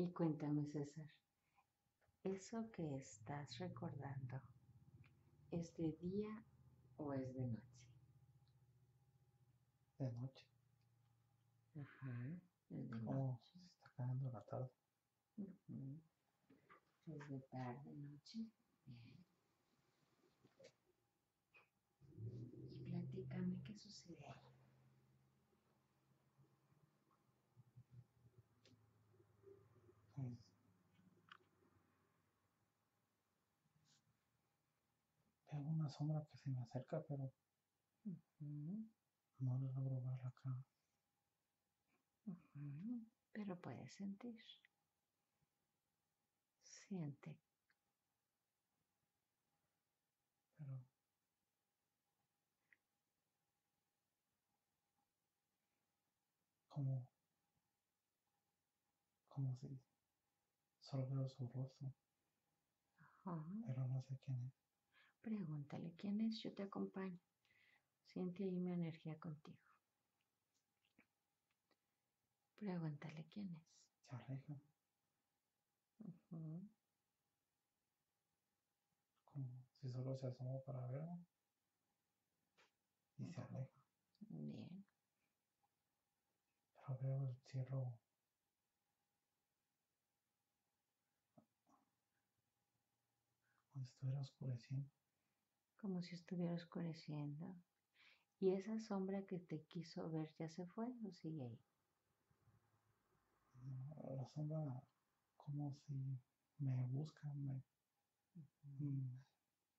Y cuéntame, César, ¿eso que estás recordando es de día o es de noche? De noche. Ajá, es de noche. Se está cayendo la tarde. Uh-huh. Es de tarde, noche. Bien. Y platícame qué sucede ahí. Veo una sombra que se me acerca, pero no le logro ver la cara. Pero puedes sentir. Siente. Pero como si solo veo su rostro. Ajá. Pero no sé quién es. Pregúntale quién es, yo te acompaño. Siente ahí mi energía contigo. Pregúntale quién es. Se aleja. Uh-huh. Como si solo se asomó para verlo. Y se aleja. Bien. Pero veo el cielo. Como si estuviera oscureciendo. Como si estuviera oscureciendo. ¿Y esa sombra que te quiso ver ya se fue o sigue ahí? No, la sombra como si me busca, me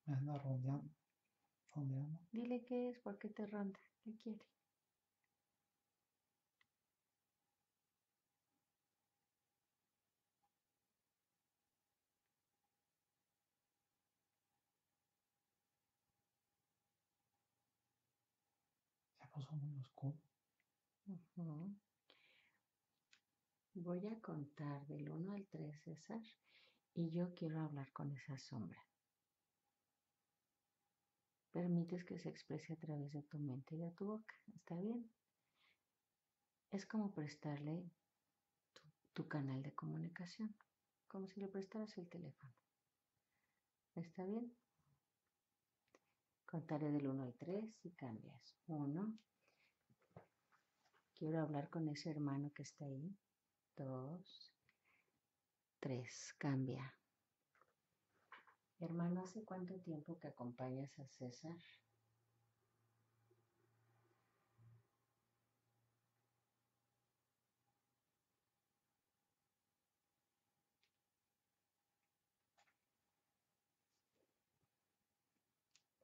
anda rondeando. Dile qué es, por qué te ronda, qué quiere. Puso muy oscuro. Uh-huh. Voy a contar del 1 al 3, César, y yo quiero hablar con esa sombra. Permites que se exprese a través de tu mente y de tu boca, ¿está bien? Es como prestarle tu canal de comunicación, como si le prestaras el teléfono. ¿Está bien? Contaré del 1 al 3 y cambias. 1. Quiero hablar con ese hermano que está ahí. 2. 3. Cambia. Hermano, ¿hace cuánto tiempo que acompañas a César?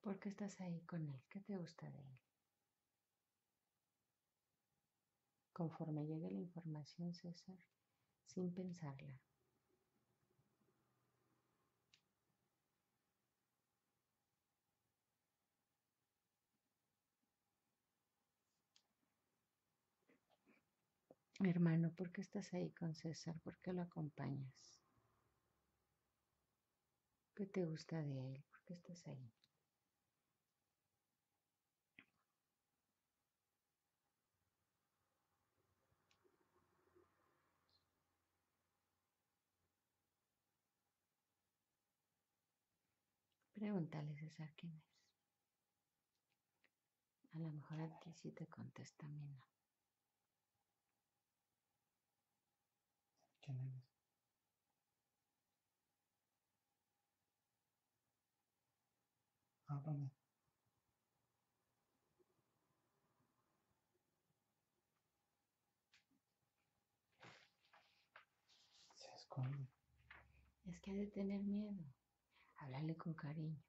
¿Por qué estás ahí con él? ¿Qué te gusta de él? Conforme llegue la información, César, sin pensarla. Hermano, ¿por qué estás ahí con César? ¿Por qué lo acompañas? ¿Qué te gusta de él? ¿Por qué estás ahí? Pregúntale, César, quién es. A lo mejor a ti sí te contesta, a mí no. ¿Quién eres? Háblame. Se esconde. Es que ha de tener miedo. Háblale con cariño.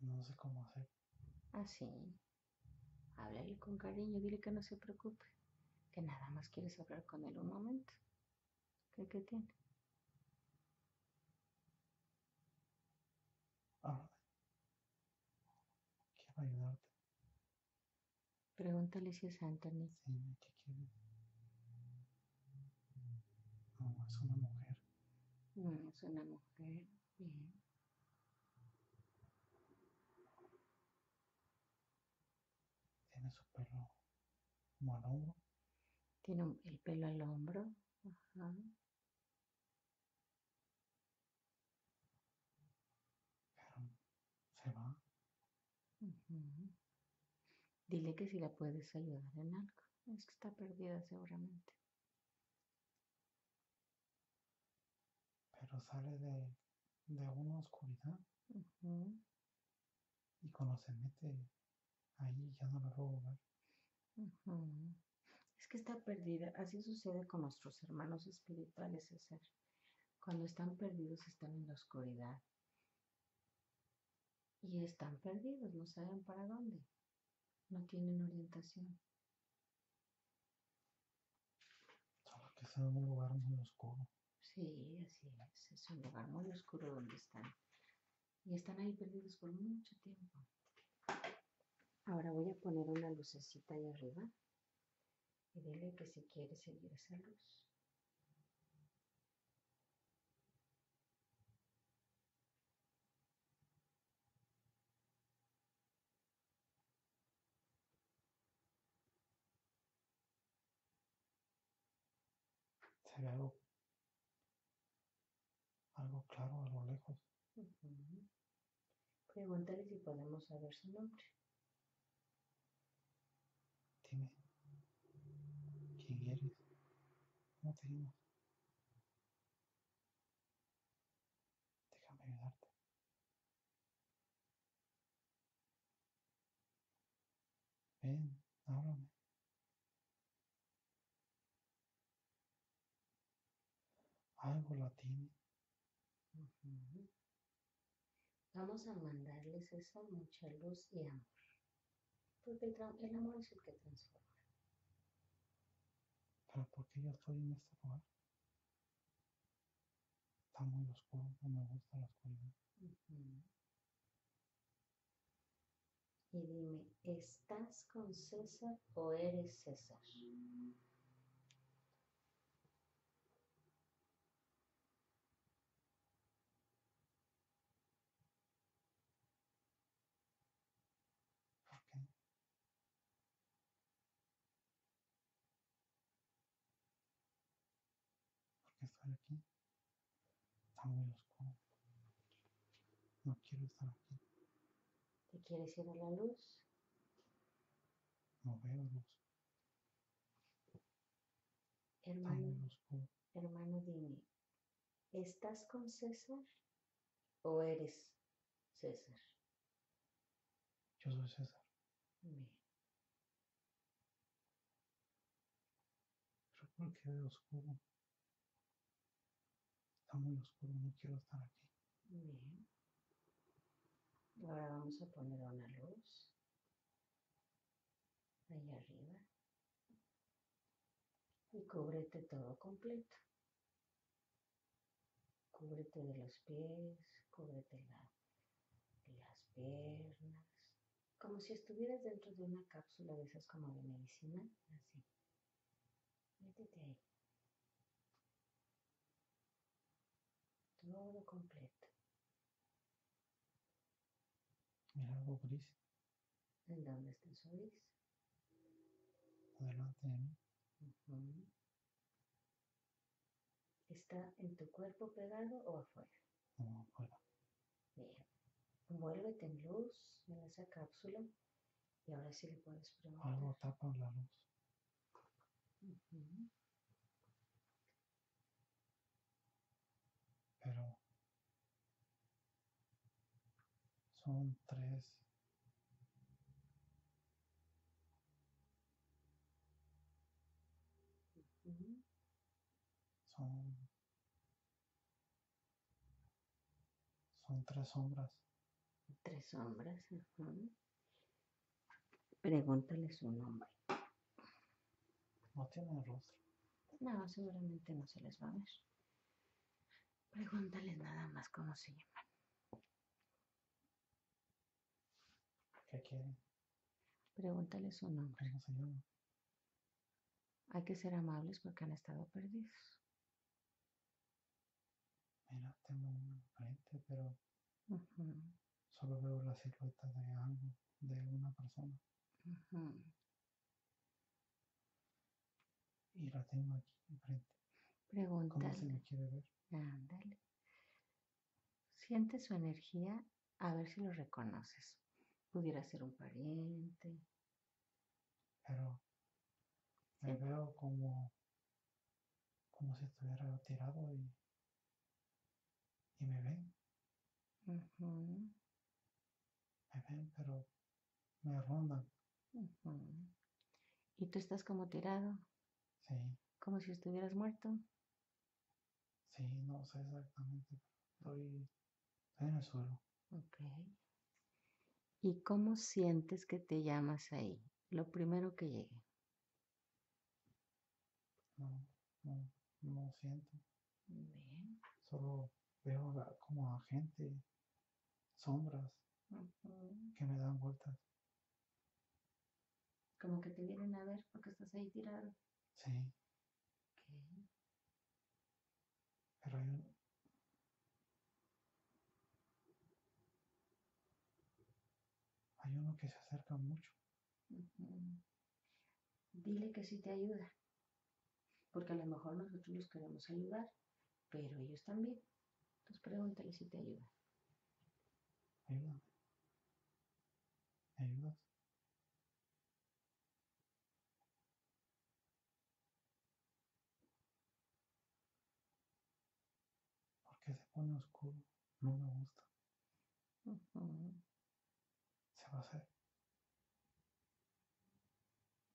No sé cómo hacer. Ah, sí. Háblale con cariño. Dile que no se preocupe. Que nada más quieres hablar con él un momento. ¿Qué tiene? Ah. Quiero ayudarte. Pregúntale si es Anthony. Sí, ¿qué quiere? No, es una mujer. No, es una mujer. Bien. Tiene su pelo como al hombro. Tiene el pelo al hombro. Ajá. Pero se va. Uh-huh. Dile que si la puedes ayudar en algo. Es que está perdida seguramente. Pero sale de una oscuridad. Uh-huh. Y cuando se mete ahí ya no la puedo ver. Uh-huh. Es que está perdida. Así sucede con nuestros hermanos espirituales, César. Cuando están perdidos están en la oscuridad. Y están perdidos, no saben para dónde. No tienen orientación. Solo que es un lugar muy oscuro. Sí, así es un lugar muy oscuro donde están. Y están ahí perdidos por mucho tiempo. Ahora voy a poner una lucecita ahí arriba. Y dile que si quiere seguir esa luz. Se ve algo claro a lo lejos. Uh-huh. Pregúntale si podemos saber su nombre. Dime, ¿quién eres? ¿Cómo te digo? Déjame ayudarte. Ven, háblame. Algo la tiene. Uh-huh. Vamos a mandarles esa mucha luz y amor. Porque el amor es el que transforma. ¿Pero por qué yo estoy en este lugar? Está muy oscuro, no me gusta la oscuridad. Uh-huh. Y dime, ¿estás con César o eres César? Aquí está muy oscuro, no quiero estar aquí. ¿Te quieres ir a la luz? No veo luz. Hermano, dime, ¿estás con César o eres César? Yo soy César. Bien. Pero ¿por qué veo oscuro? Muy oscuro, no quiero estar aquí. Bien. Ahora vamos a poner una luz ahí arriba y cúbrete todo completo. Cúbrete de los pies, cúbrete las piernas, como si estuvieras dentro de una cápsula de esas como de medicina, así. Métete ahí. Todo completo. Mira algo gris. ¿En dónde está eso gris? Adelante de mí. Uh-huh. ¿Está en tu cuerpo pegado o afuera? No, afuera. Bien. Envuélvete en luz, en esa cápsula. Y ahora sí le puedes preguntar. Algo tapa la luz. Uh-huh. Pero son tres sombras. Tres sombras, ajá. Pregúntale su nombre. No tiene rostro. No, seguramente no se les va a ver. Pregúntales nada más cómo se llaman. ¿Qué quieren? Pregúntales su nombre. ¿Cómo se llama? Hay que ser amables porque han estado perdidos. Mira, tengo una frente, pero uh-huh. Solo veo la silueta de algo, de una persona. Uh-huh. Y y la tengo aquí enfrente. Pregúntale. ¿Cómo se me quiere ver? Ándale. Siente su energía, a ver si lo reconoces. Pudiera ser un pariente. Pero me veo como si estuviera tirado y me ven. Uh-huh. Me ven, pero me rondan. Uh-huh. ¿Y tú estás como tirado? Sí. ¿Como si estuvieras muerto? Sí, no sé exactamente. Estoy en el suelo. Ok. ¿Y cómo sientes que te llamas ahí? Lo primero que llegue. No siento. Bien. Solo veo como a gente, sombras, que me dan vueltas. Como que te vienen a ver porque estás ahí tirado. Sí. Ok. Pero yo... Hay uno que se acerca mucho. Uh-huh. Dile que sí te ayuda. Porque a lo mejor nosotros los queremos ayudar, pero ellos también. Entonces pregúntale si te ayuda. Ayúdame. ¿Me ayudas? ¿Por qué se pone oscuro? No me gusta. Uh-huh. Hacer.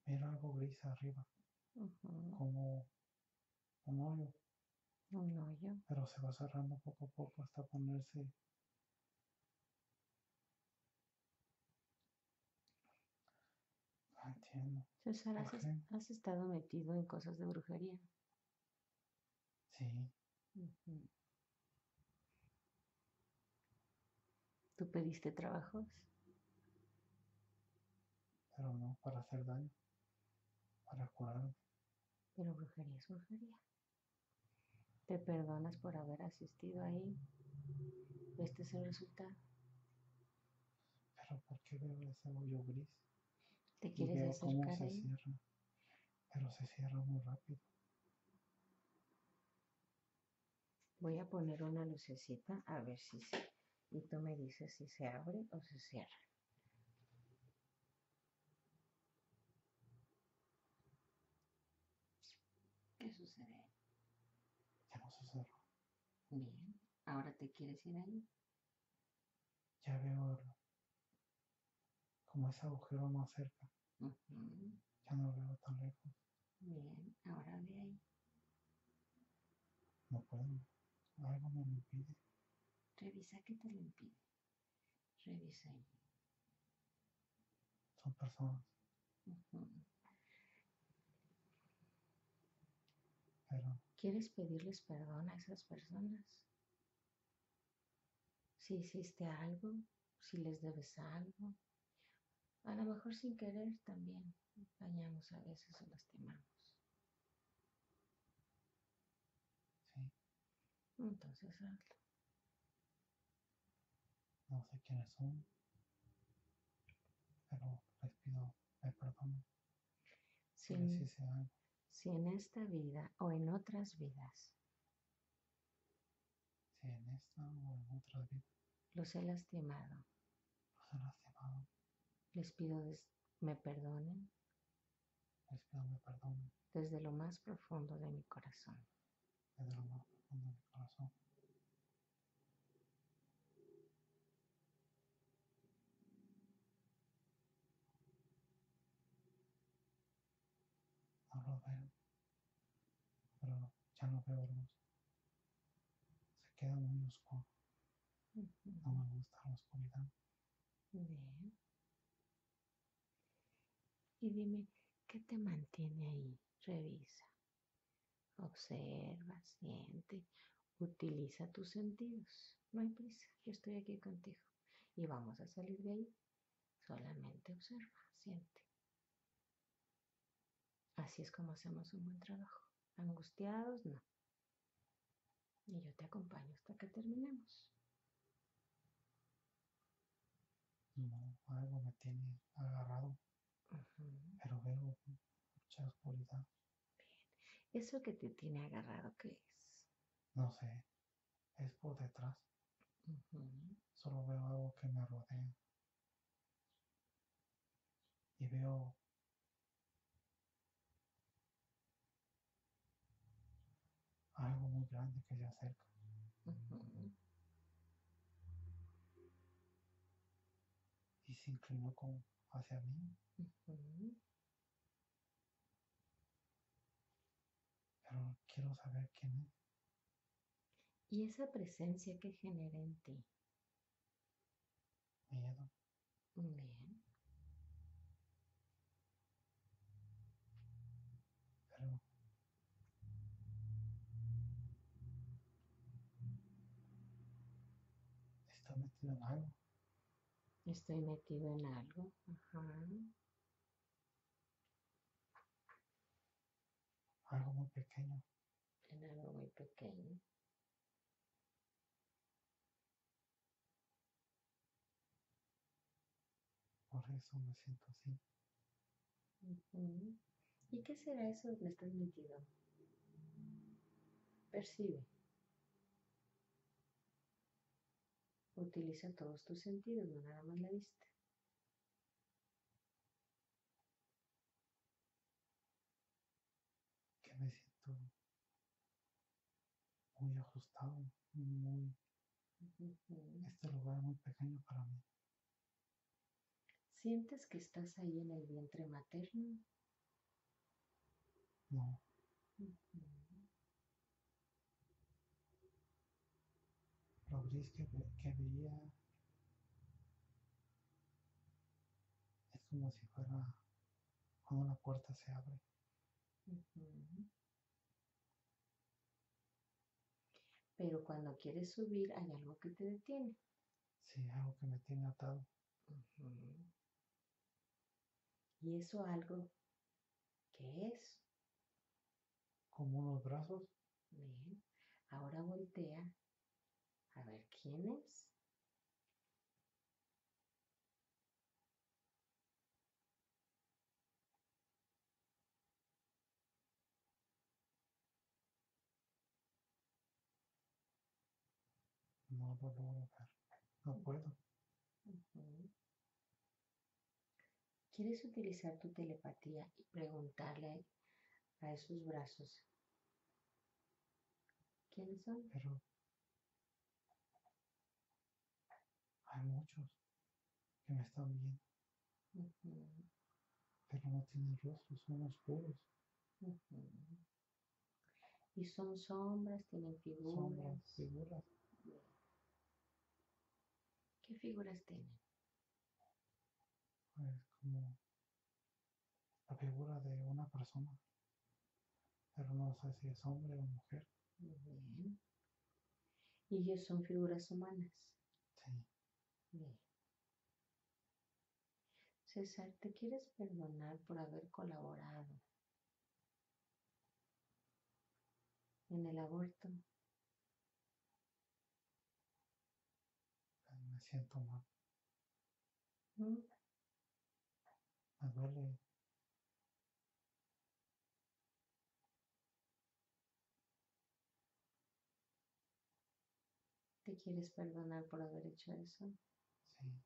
Miro algo gris arriba, uh-huh, como un hoyo. Un hoyo. Pero se va cerrando poco a poco hasta ponerse. No entiendo. César, ¿has estado metido en cosas de brujería? Sí. Uh-huh. ¿Tú pediste trabajos? Pero no para hacer daño, para curarme. Pero brujería es brujería. Te perdonas por haber asistido ahí. Este es el resultado. Pero ¿por qué veo ese hoyo gris? ¿Te quieres acercar ahí? Se cierra, pero se cierra muy rápido. Voy a poner una lucecita a ver si se... Y tú me dices si se abre o se cierra. ¿Qué sucede? Ya no se cerró. Bien, ¿ahora te quieres ir ahí? Ya veo como ese agujero más cerca. Uh-huh. Ya no lo veo tan lejos. Bien, ahora ve ahí. No puedo, algo me lo impide. Revisa qué te lo impide. Revisa ahí. Son personas. Uh-huh. Pero, ¿quieres pedirles perdón a esas personas? Si hiciste algo, si les debes algo, a lo mejor sin querer también dañamos a veces o lastimamos. Sí. Entonces hazlo. No sé quiénes son, pero les pido el perdón. Sí. Que les hice algo. Si en esta vida o en otras vidas. Si en esta o en otras vidas. Los he lastimado. Los he lastimado. Les pido me perdonen. Les pido me perdonen. Desde lo más profundo de mi corazón. Desde lo más profundo de mi corazón. Ya no veo luz. Se queda muy oscuro. Uh-huh. No me gusta la oscuridad. Bien. Y dime, ¿qué te mantiene ahí? Revisa. Observa, siente. Utiliza tus sentidos. No hay prisa. Yo estoy aquí contigo. Y vamos a salir de ahí. Solamente observa, siente. Así es como hacemos un buen trabajo. Angustiados, no. Y yo te acompaño hasta que terminemos. No, algo me tiene agarrado. Uh-huh. Pero veo mucha oscuridad. Bien. ¿Eso que te tiene agarrado qué es? No sé, es por detrás. Solo veo algo que me rodea. Y veo algo muy grande que se acerca. Y se inclinó como hacia mí. Pero quiero saber quién es. ¿Y esa presencia que genera en ti? Miedo. Bien. Pero ¿estás metido en algo? Estoy metido en algo. Algo muy pequeño. En algo muy pequeño. Por eso me siento así. ¿Y qué será eso donde estás metido? Percibe. Utiliza todos tus sentidos, no nada más la vista. Que me siento muy ajustado, muy... Este lugar es muy pequeño para mí. ¿Sientes que estás ahí en el vientre materno? No. Lo gris que veía es como si fuera cuando la puerta se abre. Pero cuando quieres subir hay algo que te detiene. Sí, algo que me tiene atado. ¿Y eso algo qué es? Como unos brazos. Bien, ahora voltea a ver quién es. No lo logro ver, no puedo. ¿Quieres utilizar tu telepatía y preguntarle a esos brazos quiénes son? Pero hay muchos que me están viendo, pero no tienen rostros, son oscuros. Y son sombras, tienen figuras. Sombras, figuras. ¿Qué figuras tienen? Pues como la figura de una persona, pero no sé si es hombre o mujer. Bien. ¿Y ellos son figuras humanas? Sí. Bien. César, ¿te quieres perdonar por haber colaborado en el aborto? Me siento mal. Me duele. ¿Te quieres perdonar por haber hecho eso? Sí.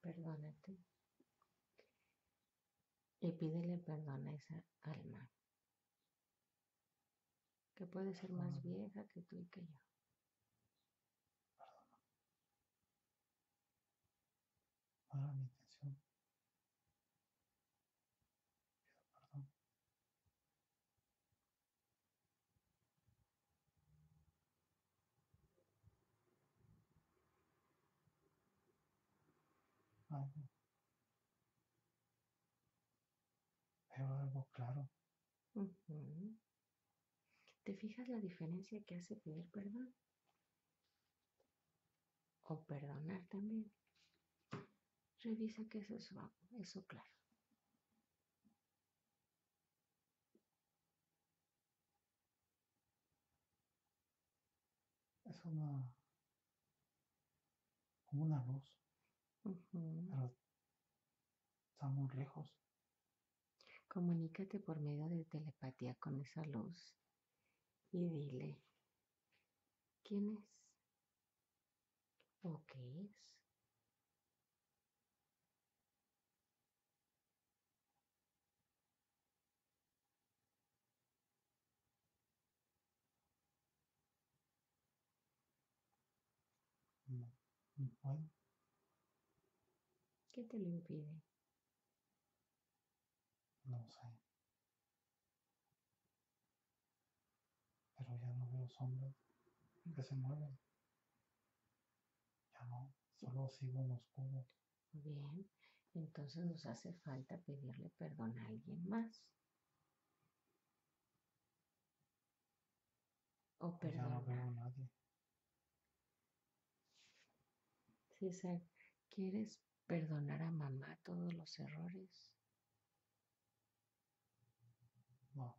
Perdónate. Y pídele perdón a esa alma, que puede ser más vieja que tú y que yo. Perdón. No era mi intención. Pido perdón. Algo. Veo algo claro. ¿Te fijas la diferencia que hace pedir perdón? O perdonar también. Revisa que eso es eso claro. Es una... como una luz. Pero estamos lejos. Comunícate por medio de telepatía con esa luz y dile, ¿quién es? ¿O qué es? No puedo. ¿Qué te lo impide? No sé. Pero ya no veo sombras que se mueven. Ya no, solo sigo en oscuro. Bien, entonces nos hace falta pedirle perdón a alguien más. O perdón. Ya no veo a nadie. César, ¿quieres perdonar a mamá todos los errores? No.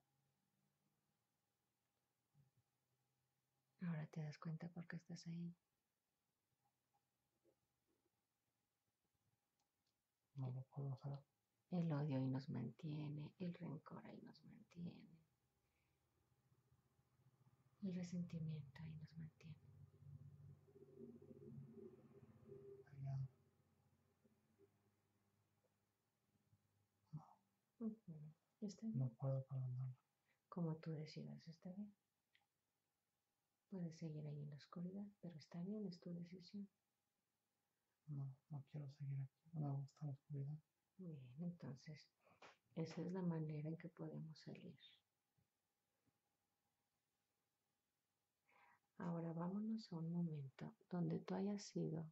¿Ahora te das cuenta por qué estás ahí? No lo puedo hacer. El odio ahí nos mantiene, el rencor ahí nos mantiene, el resentimiento ahí nos mantiene. ¿Está bien? No puedo perdonarlo. Como tú decidas, está bien. Puedes seguir ahí en la oscuridad, pero está bien, es tu decisión. No, no quiero seguir aquí, no me gusta la oscuridad. Bien, entonces, esa es la manera en que podemos salir. Ahora vámonos a un momento donde tú hayas sido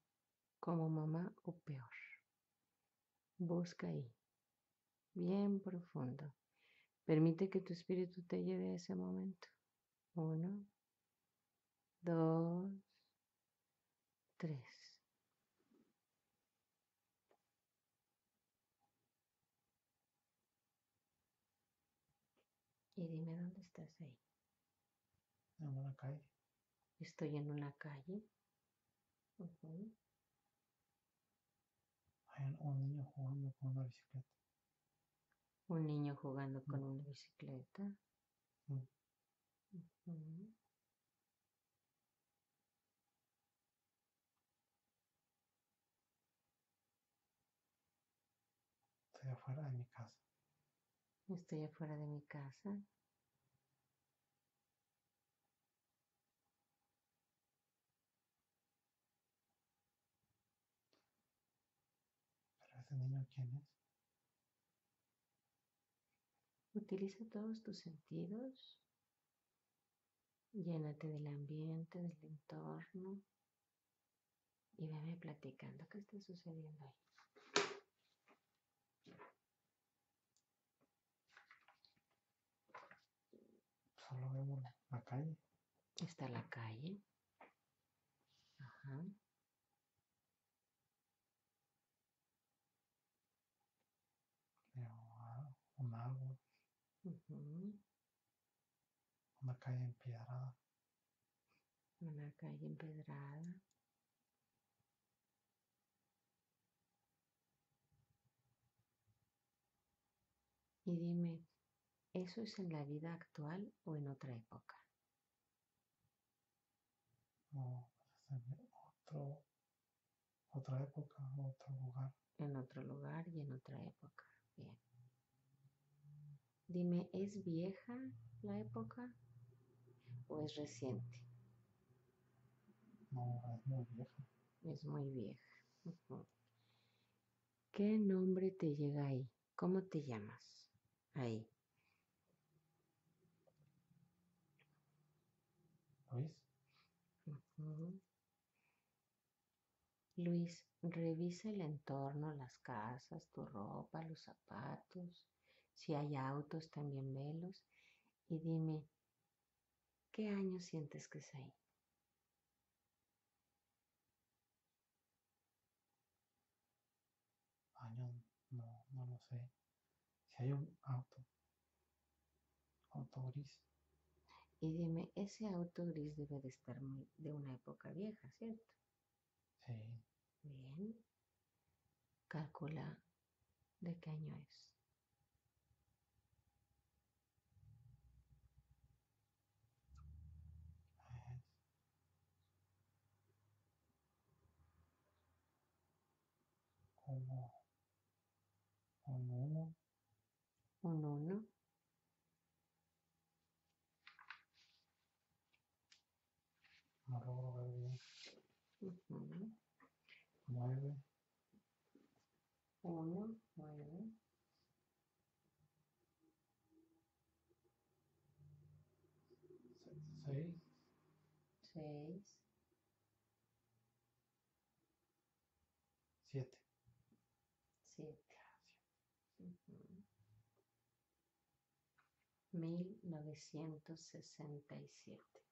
como mamá o peor. Busca ahí. Bien profundo. Permite que tu espíritu te lleve a ese momento. 1, 2, 3. Y dime dónde estás ahí. En una calle. Estoy en una calle. Uh-huh. Hay un niño jugando con una bicicleta. Un niño jugando con una bicicleta. Sí. Uh-huh. Estoy afuera de mi casa. Estoy afuera de mi casa. ¿Pero ese niño quién es? Utiliza todos tus sentidos, llénate del ambiente, del entorno y veme platicando qué está sucediendo ahí. Solo vemos la calle. Está la calle. Ajá. Un árbol. Uh-huh. Una calle empedrada. Una calle empedrada. Y dime, ¿eso es en la vida actual o en otra época? No, es en otra época, otro lugar. En otro lugar y en otra época. Bien. Dime, ¿es vieja la época o es reciente? No, es muy vieja. Es muy vieja. Uh-huh. ¿Qué nombre te llega ahí? ¿Cómo te llamas ahí? Luis. Uh-huh. Luis, revisa el entorno, las casas, tu ropa, los zapatos. Si hay autos, también velos. Y dime, ¿qué año sientes que es ahí? Año, no lo sé. Si hay un auto gris. Y dime, ese auto gris debe de estar de una época vieja, ¿cierto? Sí. Bien. Calcula de qué año es. Un uno. No logro ver bien. 9. 1, 9. 6. 7. 1967.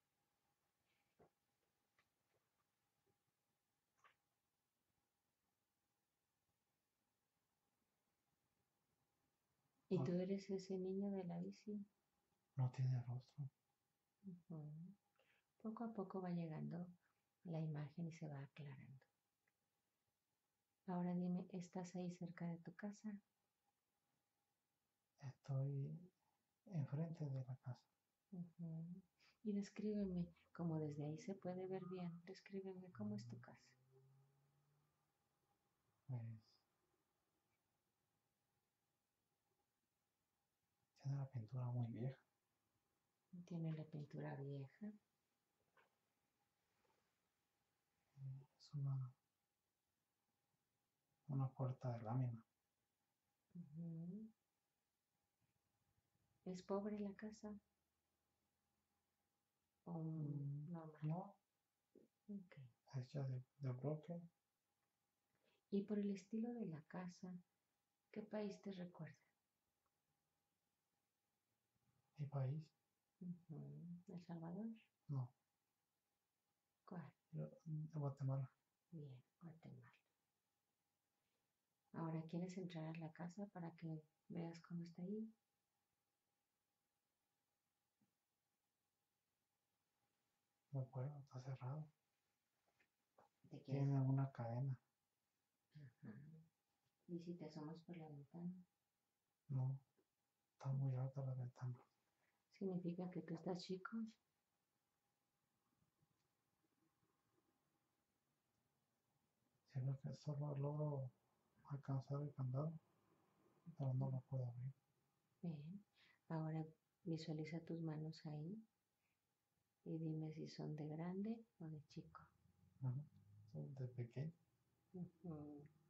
¿Y tú eres ese niño de la bici? No tiene rostro. Poco a poco va llegando la imagen y se va aclarando. Ahora dime, ¿estás ahí cerca de tu casa? Estoy enfrente de la casa. Y descríbeme, como desde ahí se puede ver bien, descríbeme cómo es tu casa. Pues... tiene la pintura muy vieja. Es una puerta de lámina. ¿Es pobre la casa? No. Okay. Hecha de bloque. Y por el estilo de la casa, ¿qué país te recuerda? ¿Mi país? ¿El Salvador? No. ¿Cuál? De Guatemala. Bien, Guatemala. Ahora, ¿quieres entrar a la casa para que veas cómo está ahí? No puedo, está cerrado. Tiene una cadena. ¿Y si te asomas por la ventana? No, está muy alta la ventana. ¿Significa que tú estás chico? Sí, porque solo logro alcanzar el candado, pero no lo puedo abrir. Bien, ahora visualiza tus manos ahí y dime si son de grande o de chico. Son de pequeño.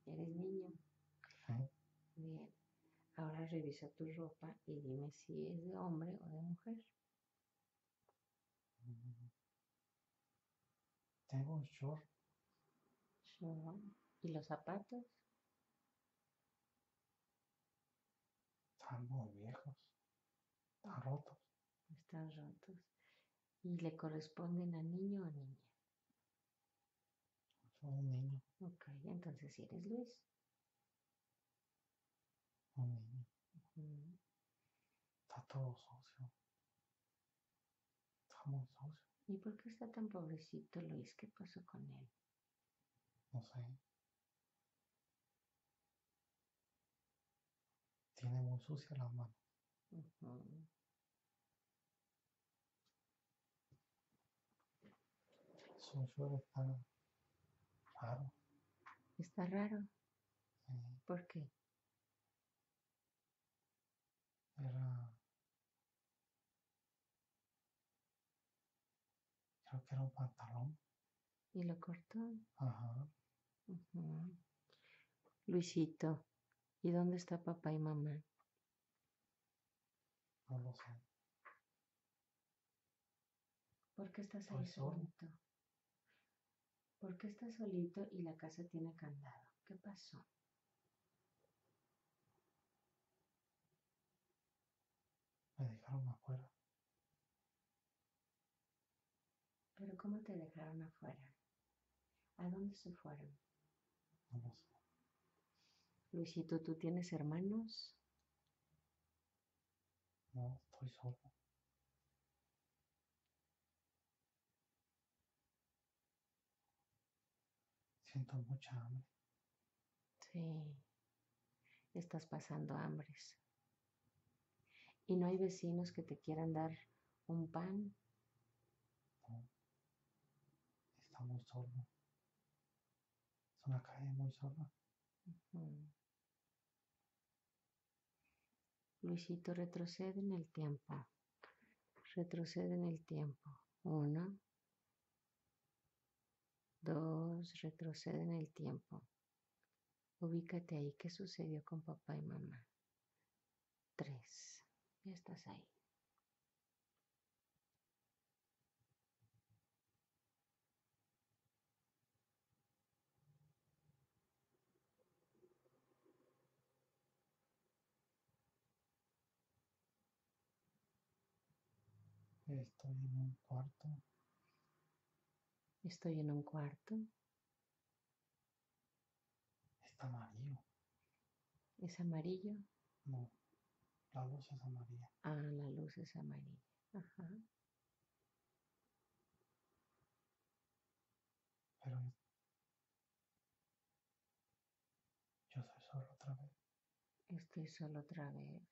Eres niño. Bien. Ahora revisa tu ropa y dime si es de hombre o de mujer. Tengo un short. ¿Y los zapatos? Están muy viejos. Están rotos. ¿Y le corresponden a niño o niña? Son un niño. Ok, entonces si eres Luis. Un niño. Está todo sucio. Está muy sucio. ¿Y por qué está tan pobrecito Luis? ¿Qué pasó con él? No sé. Tiene muy sucias las manos. Su suelo está raro. ¿Está raro? Sí. ¿Por qué? Creo que era un pantalón. ¿Y lo cortó? Luisito, ¿y dónde está papá y mamá? No lo sé. ¿Por qué estás ahí solito? ¿Por qué estás solito y la casa tiene candado? ¿Qué pasó? Me dejaron afuera. ¿Pero cómo te dejaron afuera? ¿A dónde se fueron? No lo sé. Luisito, ¿tú tienes hermanos? No, estoy solo. Siento mucha hambre. Sí, estás pasando hambres. ¿Y no hay vecinos que te quieran dar un pan? No. Está muy solo. Es una calle muy sola. Luisito, retrocede en el tiempo. Retrocede en el tiempo. 1, 2, retrocede en el tiempo. Ubícate ahí. ¿Qué sucedió con papá y mamá? 3. Ya estás ahí. Estoy en un cuarto. Estoy en un cuarto. Está amarillo. ¿Es amarillo? No, la luz es amarilla. Ah, la luz es amarilla. Ajá. Pero yo soy solo otra vez. Estoy solo otra vez.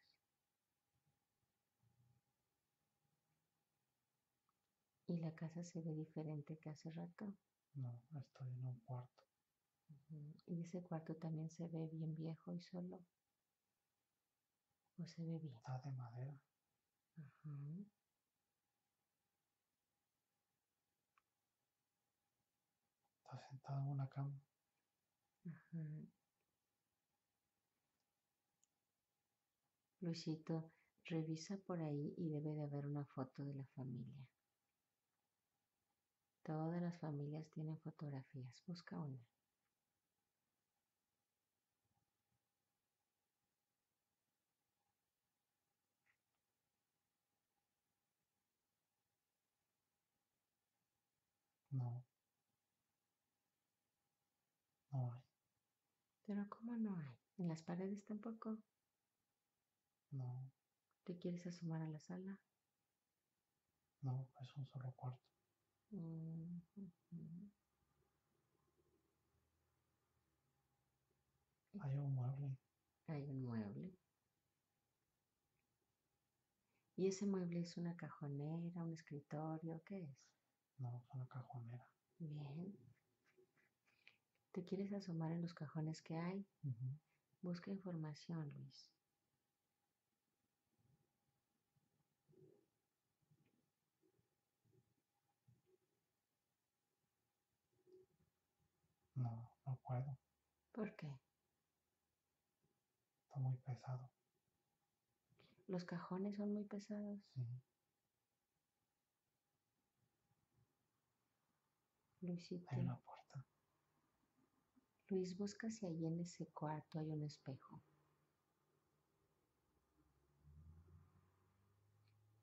¿Y la casa se ve diferente que hace rato? No, estoy en un cuarto. ¿Y ese cuarto también se ve bien viejo y solo? ¿O se ve bien? Está de madera. Uh-huh. Está sentado en una cama. Uh-huh. Luisito, revisa por ahí y debe de haber una foto de la familia. Todas las familias tienen fotografías. Busca una. No. No hay. ¿Pero cómo no hay? ¿En las paredes tampoco? No. ¿Te quieres asomar a la sala? No, es un solo cuarto. Uh-huh. Hay un mueble. Hay un mueble. ¿Y ese mueble es una cajonera, un escritorio? ¿Qué es? No, es una cajonera. Bien. ¿Te quieres asomar en los cajones que hay? Uh-huh. Busca información, Luis. No, no puedo. ¿Por qué? Está muy pesado. ¿Los cajones son muy pesados? Sí. Luisito. Hay una puerta. Luis, busca si ahí en ese cuarto hay un espejo.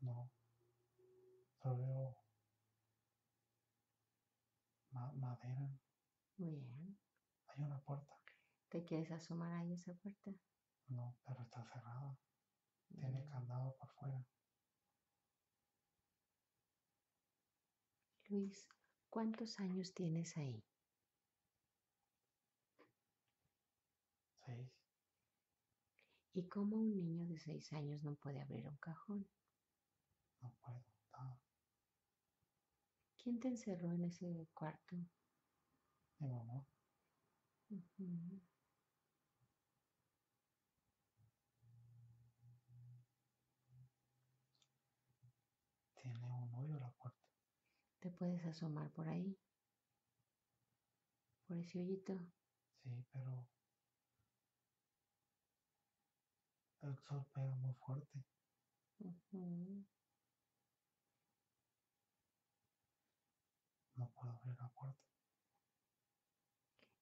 No. Solo veo madera. Muy bien. Hay una puerta. ¿Te quieres asomar ahí a esa puerta? No, pero está cerrada. Tiene candado por fuera. Luis, ¿cuántos años tienes ahí? 6. ¿Y cómo un niño de 6 años no puede abrir un cajón? No puedo, no. ¿Quién te encerró en ese cuarto? Mi mamá. Uh-huh. Tiene un hoyo a la puerta. ¿Te puedes asomar por ahí? ¿Por ese hoyito? Sí, pero el sol pega muy fuerte. Uh-huh. No puedo abrir la puerta.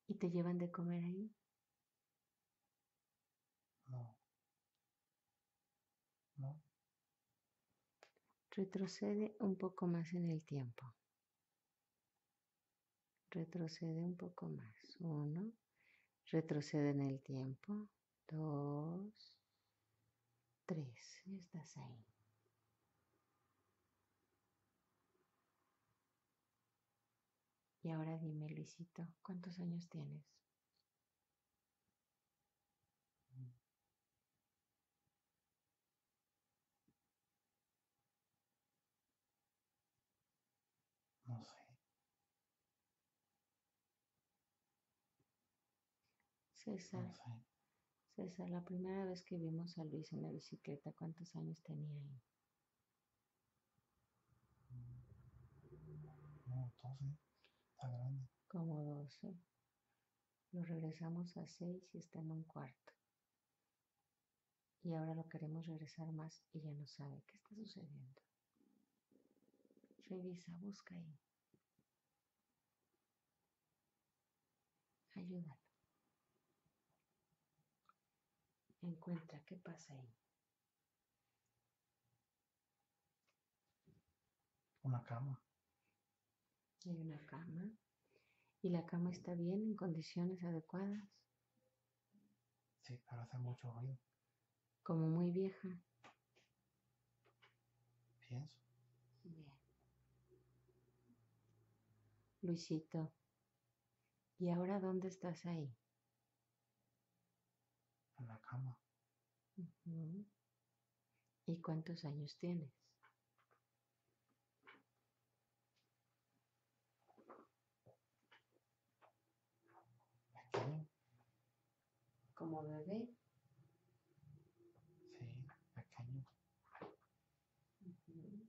¿Y te llevan de comer ahí? No. No. Retrocede un poco más en el tiempo. Retrocede un poco más. 1. Retrocede en el tiempo. 2, 3. Ya estás ahí. Y ahora dime, Luisito, ¿cuántos años tienes? 6. César, César, la primera vez que vimos a Luis en la bicicleta, ¿cuántos años tenía ahí? No, 12, está grande. Como 12. Lo regresamos a 6 y está en un cuarto. Y ahora lo queremos regresar más y ya no sabe qué está sucediendo. Revisa, busca ahí. Ayúdalo. Encuentra qué pasa ahí. Una cama. Hay una cama. ¿Y la cama está bien, en condiciones adecuadas? Sí, pero hace mucho ruido. ¿Como muy vieja? Pienso. Bien. Luisito, ¿y ahora dónde estás ahí? En la cama. Uh-huh. ¿Y cuántos años tienes? 21. ¿Como bebé? Sí, pequeño. Uh-huh.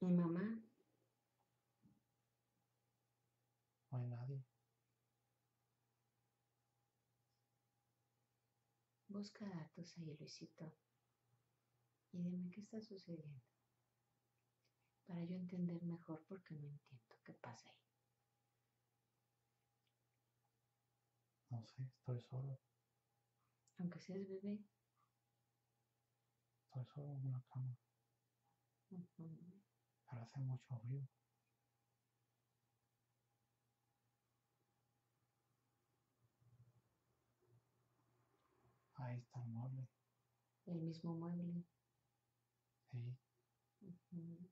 ¿Mi mamá? No hay nadie. Busca datos ahí, Luisito. Y dime qué está sucediendo. Para yo entender mejor, porque no entiendo qué pasa ahí. No sé, estoy solo. Aunque seas bebé. Estoy solo en una cama. Uh-huh. Pero hace mucho ruido. Ahí está el mueble. ¿El mismo mueble? Sí. Uh-huh.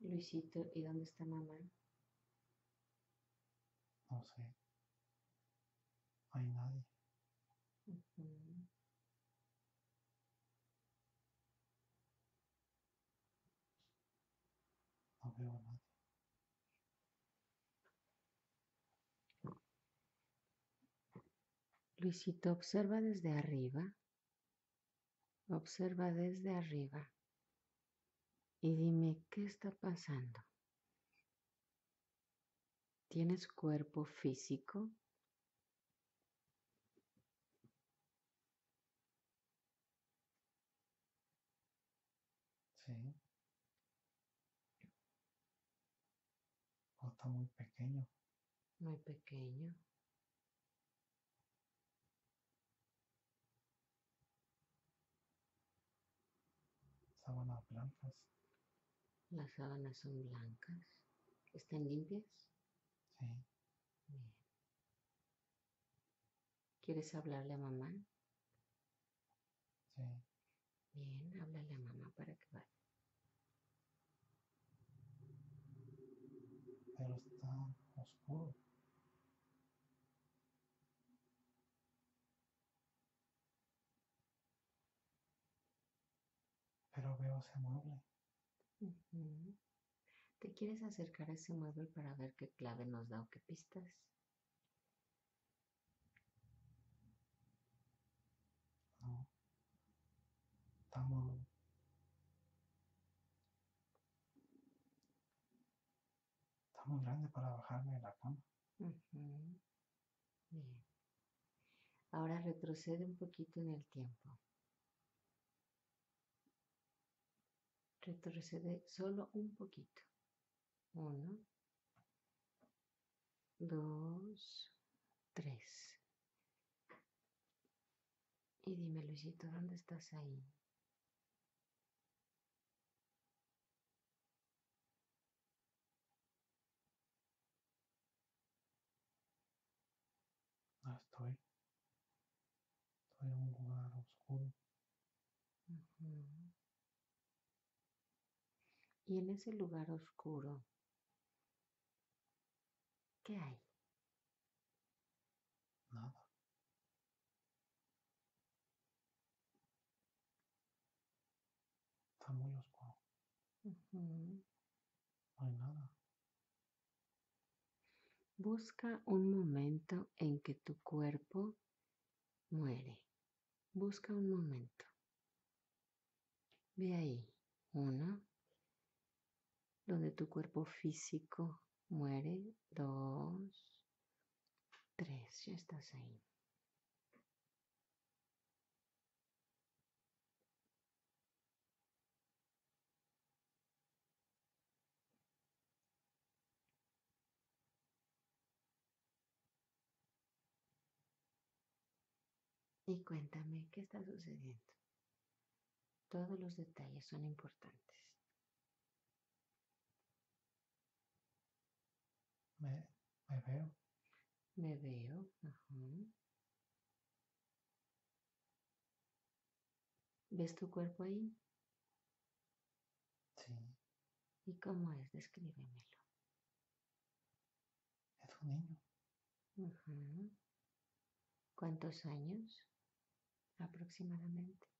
Luisito, ¿y dónde está mamá? No sé. No hay nadie. Uh-huh. No veo a nadie. Luisito, observa desde arriba. Observa desde arriba. Y dime, ¿qué está pasando? ¿Tienes cuerpo físico? Sí. Está muy pequeño. Muy pequeño. Sábanas blancas. Las sábanas son blancas. ¿Están limpias? Sí. Bien. ¿Quieres hablarle a mamá? Sí. Bien, háblale a mamá para que vaya. Pero está oscuro. Pero veo ese mueble. Uh-huh. ¿Te quieres acercar a ese mueble para ver qué clave nos da o qué pistas? No. Estamos... muy grande para bajarme de la cama. Uh-huh. Bien. Ahora retrocede un poquito en el tiempo. Retrocede solo un poquito. 1, 2, 3. Y dime, Luisito, ¿dónde estás ahí? Estoy en un lugar oscuro. Uh-huh. Y en ese lugar oscuro, ¿qué hay? Nada. Uh-huh. No hay nada. Busca un momento en que tu cuerpo muere. Busca un momento. Ve ahí, uno, donde tu cuerpo físico muere, 2, 3, ya estás ahí. Y cuéntame, ¿qué está sucediendo? Todos los detalles son importantes. Me veo. Me veo, ajá. ¿Ves tu cuerpo ahí? Sí. ¿Y cómo es? Descríbemelo. Es un niño. Ajá. ¿Cuántos años aproximadamente?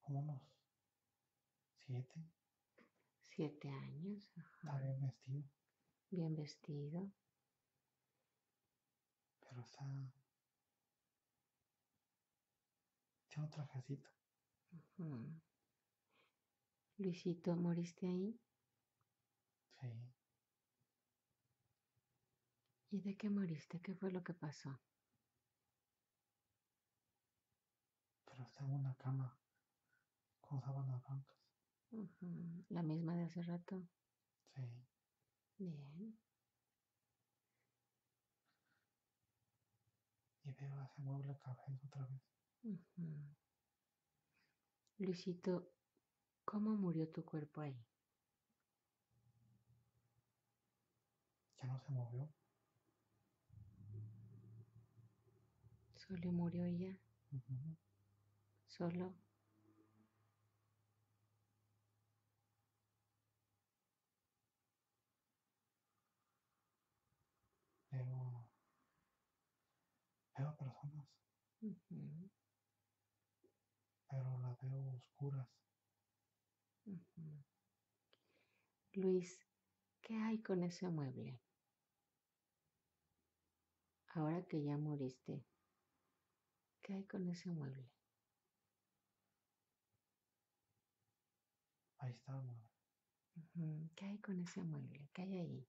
Como unos 7. 7 años. Ajá. Está bien vestido. Bien vestido. Pero está... tiene un trajecito. Ajá. Luisito, ¿moriste ahí? Sí. ¿Y de qué moriste? ¿Qué fue lo que pasó? Pero estaba en una cama con sábanas blancas. Uh-huh. ¿La misma de hace rato? Sí. Bien. Y veo ese mueble cabello otra vez. Uh-huh. Luisito, ¿cómo murió tu cuerpo ahí? Ya no se movió. Solo murió ella. Uh-huh. Solo. Veo personas. Uh-huh. Pero las veo oscuras. Uh-huh. Luis, ¿qué hay con ese mueble? Ahora que ya moriste. ¿Qué hay con ese mueble? Ahí está el mueble. Uh-huh. ¿Qué hay con ese mueble? ¿Qué hay ahí?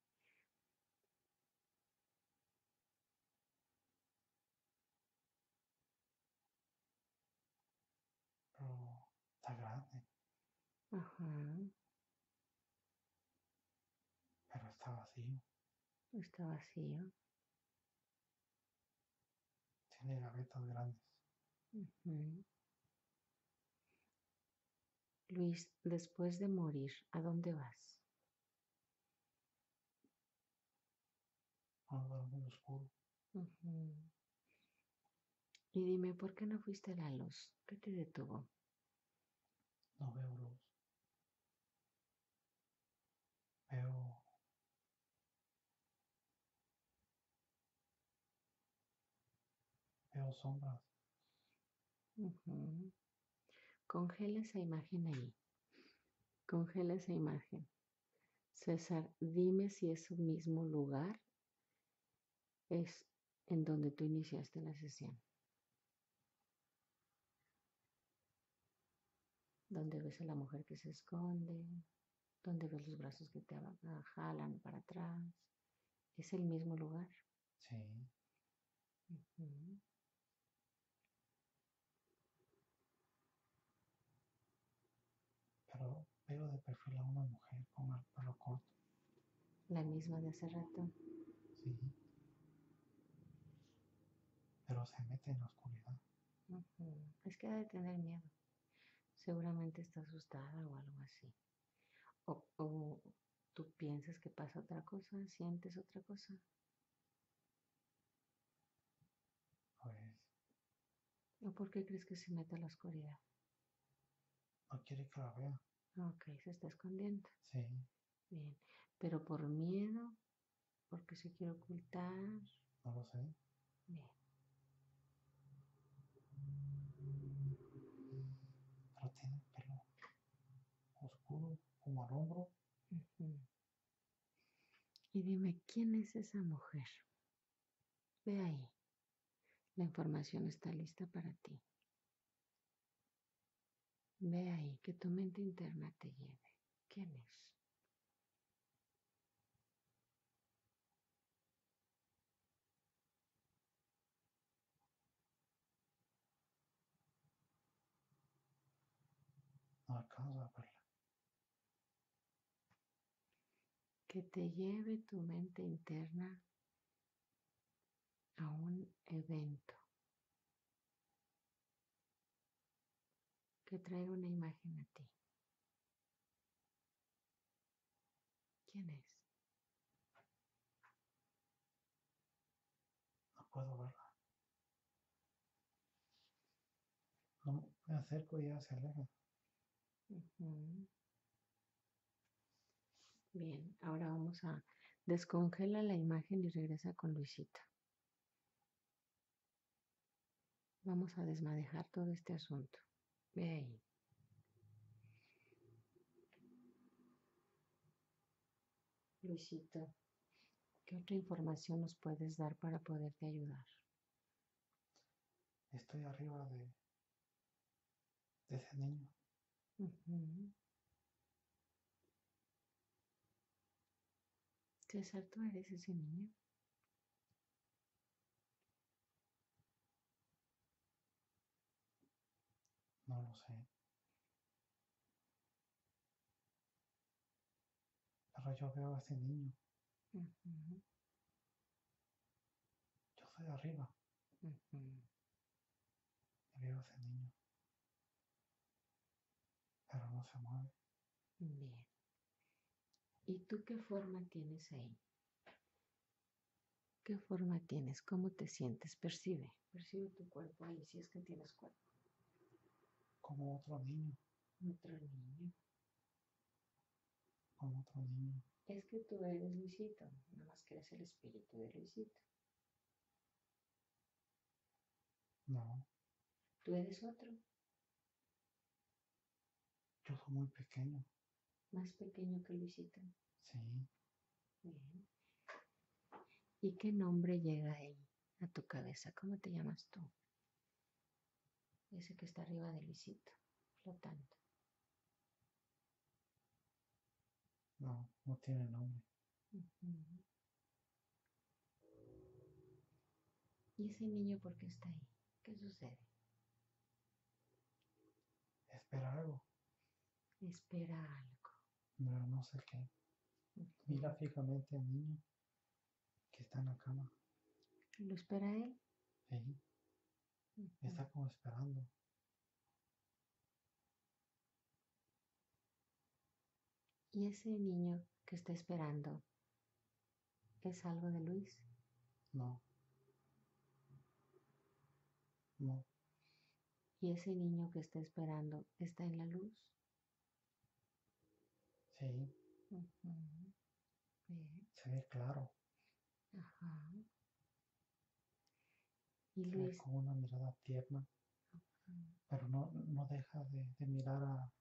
Pero está grande. Uh-huh. Pero está vacío. Está vacío. Tiene gavetas grandes. Uh-huh. Luis, después de morir, ¿a dónde vas? A un lugar muy oscuro. Uh-huh. Y dime, ¿por qué no fuiste a la luz? ¿Qué te detuvo? No veo luz. Veo... veo sombras. Uh-huh. Congela esa imagen ahí. Congela esa imagen. César, dime si es el mismo lugar es en donde tú iniciaste la sesión. Donde ves a la mujer que se esconde, donde ves los brazos que te jalan para atrás. ¿Es el mismo lugar? Sí. Uh-huh. Pero veo de perfil a una mujer con el pelo corto. ¿La misma de hace rato? Sí. Pero se mete en la oscuridad. Uh-huh. Es que debe tener miedo. Seguramente está asustada o algo así. O tú piensas que pasa otra cosa, sientes otra cosa. Pues... ¿o por qué crees que se mete a la oscuridad? No quiere que la vea. Ok, se está escondiendo. Sí. Bien, pero por miedo, porque se quiere ocultar. No lo sé. Bien. Pero tiene asombro. Uh-huh. Y dime, ¿quién es esa mujer? Ve ahí. La información está lista para ti. Ve ahí, que tu mente interna te lleve. ¿Quién es? No alcanzo a verla. Que te lleve tu mente interna a un evento. Que traiga una imagen a ti. ¿Quién es? No puedo verla. No, me acerco y ya se aleja. Uh-huh. Bien, ahora vamos a descongela la imagen y regresa con Luisita. Vamos a desmadejar todo este asunto. Ve ahí. Luisita, ¿qué otra información nos puedes dar para poderte ayudar? Estoy arriba de ese niño. Uh-huh. César, ¿tú eres ese niño? No lo sé. Pero yo veo a ese niño. Uh-huh. Yo soy de arriba. Uh-huh. Y veo a ese niño. Pero no se mueve. Bien. ¿Y tú qué forma tienes ahí? ¿Qué forma tienes? ¿Cómo te sientes? Percibe. Percibe tu cuerpo ahí, si es que tienes cuerpo. Como otro niño. Otro niño. Como otro niño. Es que tú eres Luisito, nada más que eres el espíritu de Luisito. No. Tú eres otro. Yo soy muy pequeño. ¿Más pequeño que Luisito? Sí. Bien. ¿Y qué nombre llega ahí a tu cabeza? ¿Cómo te llamas tú? Ese que está arriba de Luisito, flotando. No, no tiene nombre. Uh-huh. ¿Y ese niño por qué está ahí? ¿Qué sucede? Espera algo. Espera algo. No, no sé qué. Uh-huh. Mira fijamente al niño que está en la cama. ¿Lo espera él? Sí. Me está como esperando. ¿Y ese niño que está esperando es algo de Luis? No. No. ¿Y ese niño que está esperando está en la luz? Sí. Uh-huh. Bien. Se ve claro. Ajá. Con una mirada tierna, pero no deja de mirar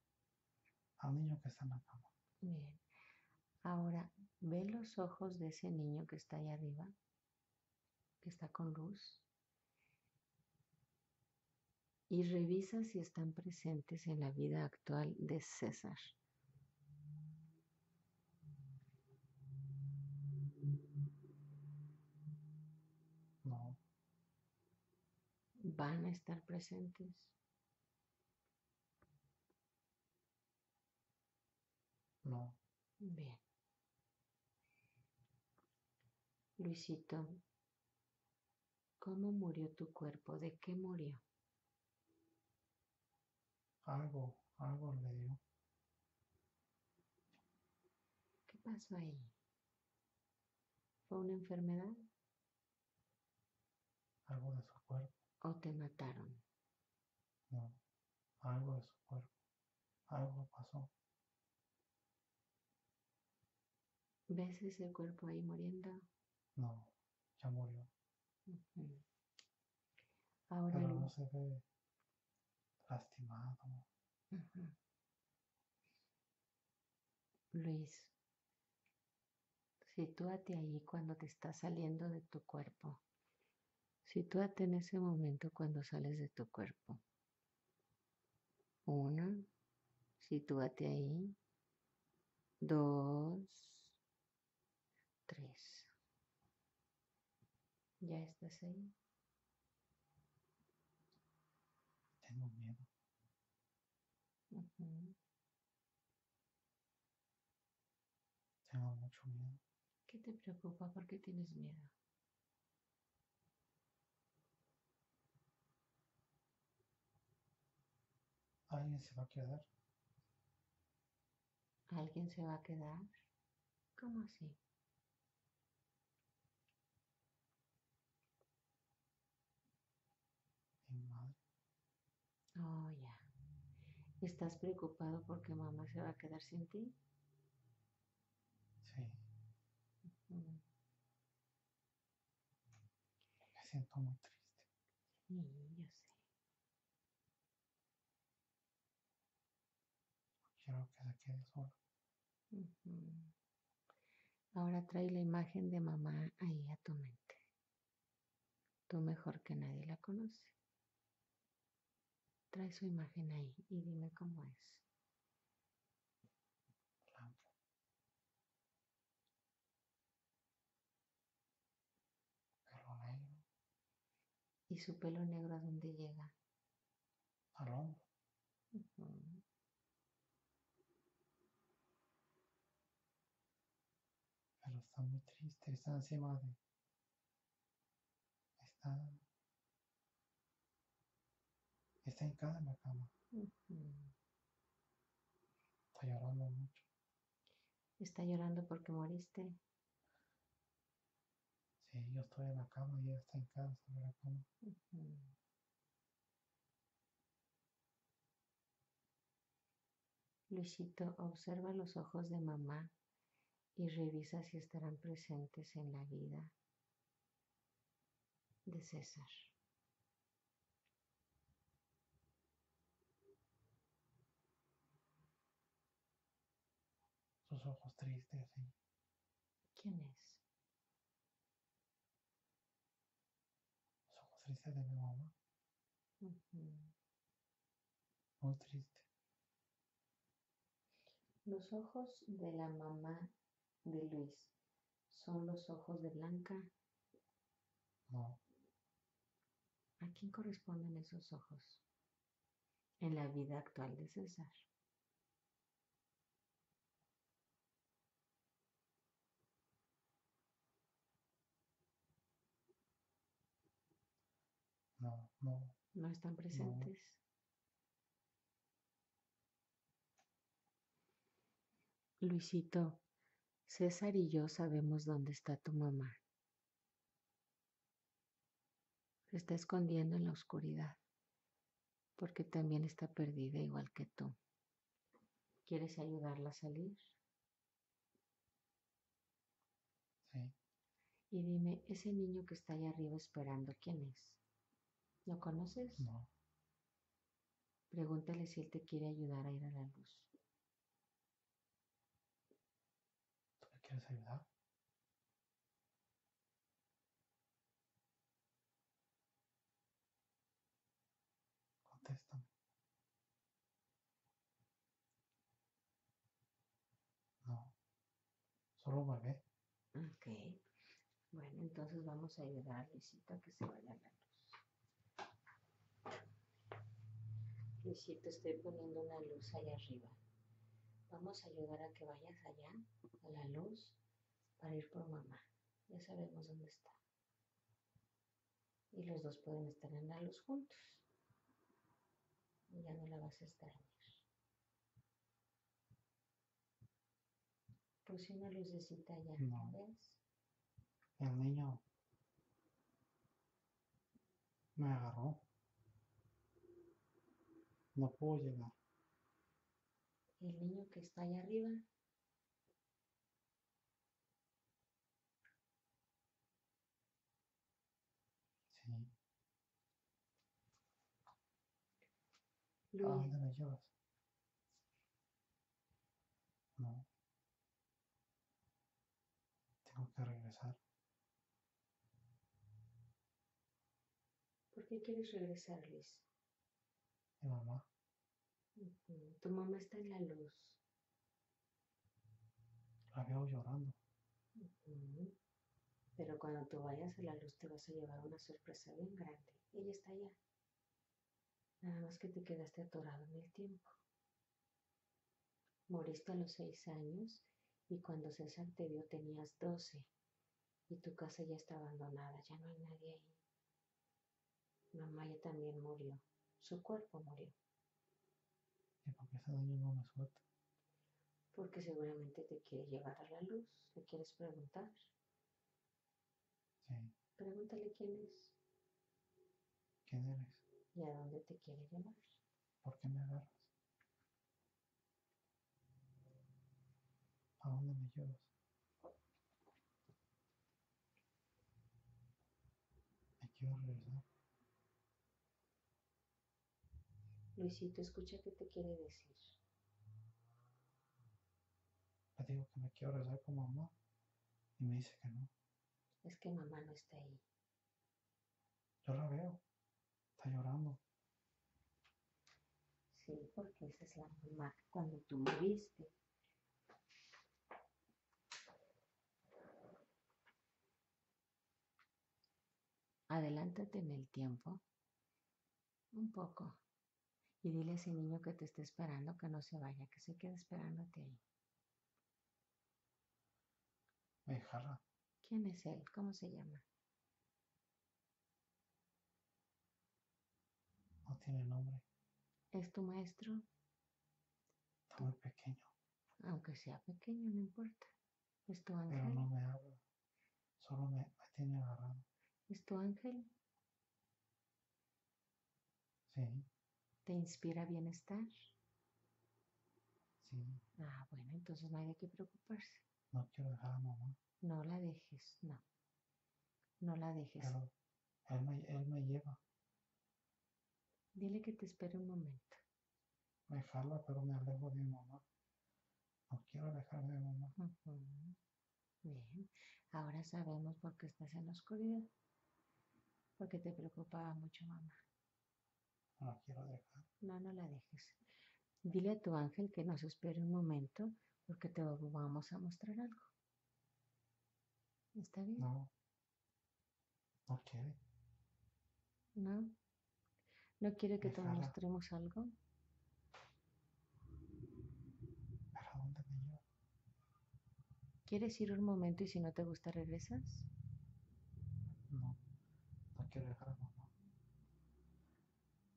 al niño que está en la cama. Bien, ahora ve los ojos de ese niño que está ahí arriba, que está con luz, y revisa si están presentes en la vida actual de César. ¿Van a estar presentes? No. Bien. Luisito, ¿cómo murió tu cuerpo? ¿De qué murió? Algo le dio. ¿Qué pasó ahí? ¿Fue una enfermedad? Algo de su cuerpo. ¿O te mataron? No, algo de su cuerpo, algo pasó. ¿Ves ese cuerpo ahí muriendo? No, ya murió. Uh-huh. Ahora pero no se ve lastimado. Uh-huh. Luis, sitúate ahí cuando te estás saliendo de tu cuerpo. Sitúate en ese momento cuando sales de tu cuerpo. 1, sitúate ahí. 2, 3. ¿Ya estás ahí? Tengo miedo. Tengo mucho miedo. ¿Qué te preocupa? ¿Por qué tienes miedo? ¿Alguien se va a quedar? ¿Alguien se va a quedar? ¿Cómo así? Mi madre. Oh, ya. ¿Estás preocupado porque mamá se va a quedar sin ti? Sí. Me siento muy triste. Sí, yo sé. Quiero que se quede sola. Ahora trae la imagen de mamá ahí a tu mente. Tú mejor que nadie la conoce. Trae su imagen ahí y dime cómo es. Blanca. Pelo negro. ¿Y su pelo negro a dónde llega? Al hombro. Pero está muy triste, está encima de... Está hincada en la cama. Está llorando mucho. ¿Está llorando porque moriste? Sí, yo estoy en la cama y ella está hincada sobre la cama. Luisito, observa los ojos de mamá y revisa si estarán presentes en la vida de César. Sus ojos tristes, sí. ¿Quién es? Los ojos tristes de mi mamá. Muy triste. Los ojos de la mamá de Luis, ¿son los ojos de Blanca? No. ¿A quién corresponden esos ojos? En la vida actual de César. No, no. ¿No están presentes? No. Luisito, César y yo sabemos dónde está tu mamá. Se está escondiendo en la oscuridad, porque también está perdida igual que tú. ¿Quieres ayudarla a salir? Sí. Y dime, ese niño que está allá arriba esperando, ¿quién es? ¿Lo conoces? No. Pregúntale si él te quiere ayudar a ir a la luz. ¿Tú me quieres ayudar? Contéstame. No. Solo volvé. Ok. Bueno, entonces vamos a ayudar a Luisito a que se vaya a la luz. Luisito, estoy poniendo una luz allá arriba. Vamos a ayudar a que vayas allá, a la luz, para ir por mamá. Ya sabemos dónde está. Y los dos pueden estar en la luz juntos. Y ya no la vas a extrañar. Puse una lucecita allá, ¿no ves? El niño me agarró. No puedo llegar. ¿El niño que está allá arriba? Sí. Luis. ¿A dónde me llevas? No. de regresar. ¿Por qué quieres regresar, Luis? Mi mamá. Tu mamá está en la luz. La veo llorando. Pero cuando tú vayas a la luz te vas a llevar una sorpresa bien grande. Ella está allá. Nada más que te quedaste atorado en el tiempo. Moriste a los 6 años y cuando César te vio tenías 12 y tu casa ya está abandonada, ya no hay nadie ahí. Mamá ya también murió, su cuerpo murió. ¿Y por qué ese daño no me suelta? Porque seguramente te quiere llevar a la luz, le quieres preguntar. Sí. Pregúntale quién es. ¿Quién eres? ¿Y a dónde te quiere llevar? ¿Por qué me agarras? ¿A dónde me llevas? Me quiero regresar. Luisito, escucha qué te quiere decir. Le digo que me quiero regresar con mamá y me dice que no. Es que mamá no está ahí. Yo la veo. Está llorando. Sí, porque esa es la mamá cuando tú me viste. Adelántate en el tiempo, un poco, y dile a ese niño que te está esperando que no se vaya, que se quede esperándote ahí. Me jala. ¿Quién es él? ¿Cómo se llama? No tiene nombre. ¿Es tu maestro? Está muy pequeño. Aunque sea pequeño, no importa. ¿Es tu ángel? Pero no me habla. Solo me tiene agarrado. ¿Es tu ángel? Sí. ¿Te inspira bienestar? Sí. Ah, bueno, entonces no hay de qué preocuparse. No quiero dejar a mamá. No la dejes, no. No la dejes. Pero él me lleva. Dile que te espere un momento. Me jala, pero me alejo de mi mamá. No quiero alejar de mamá. Bien, ahora sabemos por qué estás en la oscuridad. Porque te preocupaba mucho mamá. No la quiero dejar. No, no la dejes. Dile a tu ángel que nos espere un momento porque te vamos a mostrar algo. ¿Está bien? No. No quiere. ¿No? ¿No quiere que te mostremos algo? ¿Para dónde me llevo? ¿Quieres ir un momento y si no te gusta regresas? No, no quiero dejar a mamá.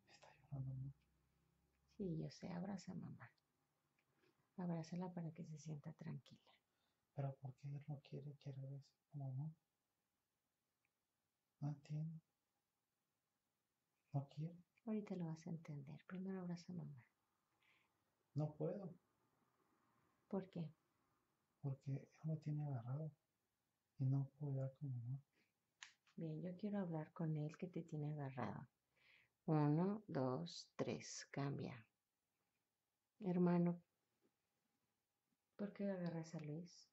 Está llorando mucho. Sí, yo sé, abraza a mamá. Abrázala para que se sienta tranquila. ¿Pero por qué él no quiere que regrese a mamá? No entiendo. No quiere. Ahorita lo vas a entender. Primero abraza a mamá. No puedo. ¿Por qué? Porque él me tiene agarrado y no puedo hablar con mamá. Bien, yo quiero hablar con él que te tiene agarrado. 1, 2, 3. Cambia. Hermano, ¿por qué agarras a Luis?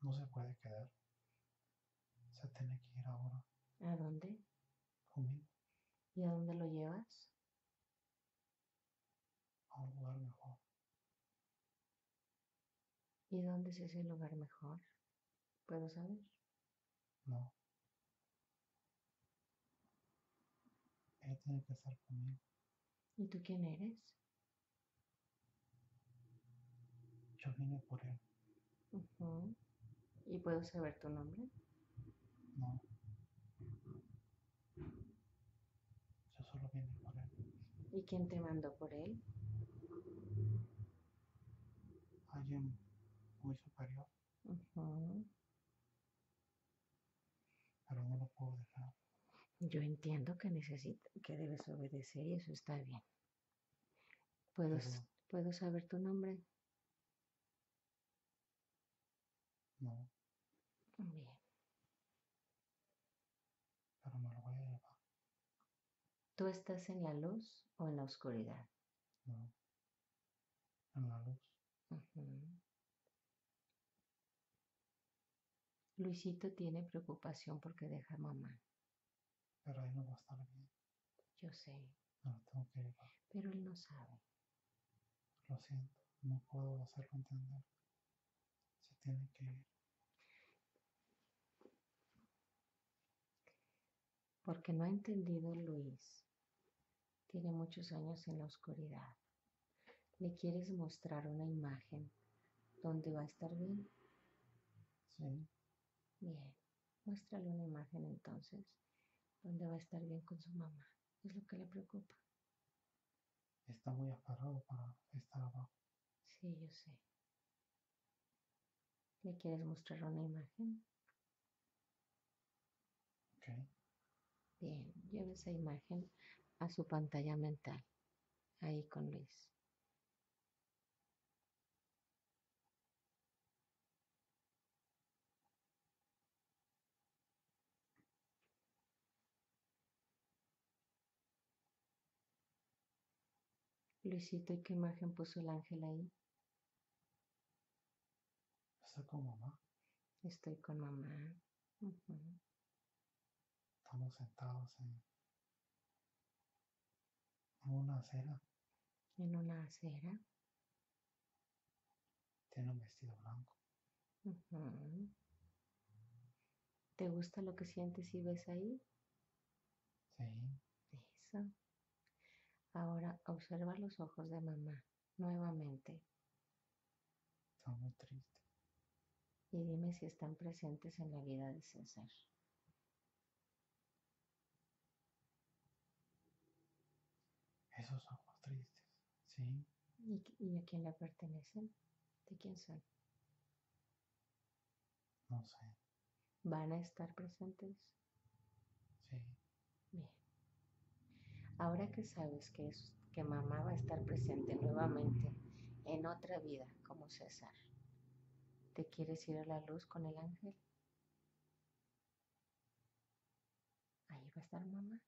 No se puede quedar. Se tiene que ir ahora. ¿A dónde? Conmigo. ¿Y a dónde lo llevas? A un lugar mejor. ¿Y dónde es ese lugar mejor? ¿Puedo saber? No. Él tiene que estar conmigo. ¿Y tú quién eres? Yo vine por él. ¿Y puedo saber tu nombre? No. Yo solo vine por él. ¿Y quién te mandó por él? Alguien muy superior. Pero no lo puedo dejar. Yo entiendo que necesitas, que debes obedecer y eso está bien. ¿Puedo saber tu nombre? No. Bien. Pero me lo voy a llevar. ¿Tú estás en la luz o en la oscuridad? No, en la luz. Uh-huh. Luisito tiene preocupación porque deja a mamá. Pero ahí no va a estar bien. Yo sé. No, tengo que llevar. Pero él no sabe. Lo siento, no puedo hacerlo entender. Se tiene que ir. Porque no ha entendido Luis. Tiene muchos años en la oscuridad. ¿Le quieres mostrar una imagen donde va a estar bien? Sí. Bien. Muéstrale una imagen entonces donde va a estar bien con su mamá. Es lo que le preocupa. Está muy aferrado para estar abajo. Sí, yo sé. ¿Le quieres mostrar una imagen? Ok. Bien, lleve esa imagen a su pantalla mental, ahí con Luis. Luisito, ¿y qué imagen puso el ángel ahí? ¿Está con mamá? Estoy con mamá. Uh-huh. Estamos sentados en una acera. ¿En una acera? Tiene un vestido blanco. Uh-huh. ¿Te gusta lo que sientes y ves ahí? Sí. Eso. Ahora observa los ojos de mamá nuevamente. Está muy triste. Y dime si están presentes en la vida de César. Esos ojos tristes, sí. ¿Y a quién le pertenecen? ¿De quién son? No sé. ¿Van a estar presentes? Sí. Bien. Ahora que sabes que mamá va a estar presente nuevamente en otra vida como César, ¿te quieres ir a la luz con el ángel? Ahí va a estar mamá.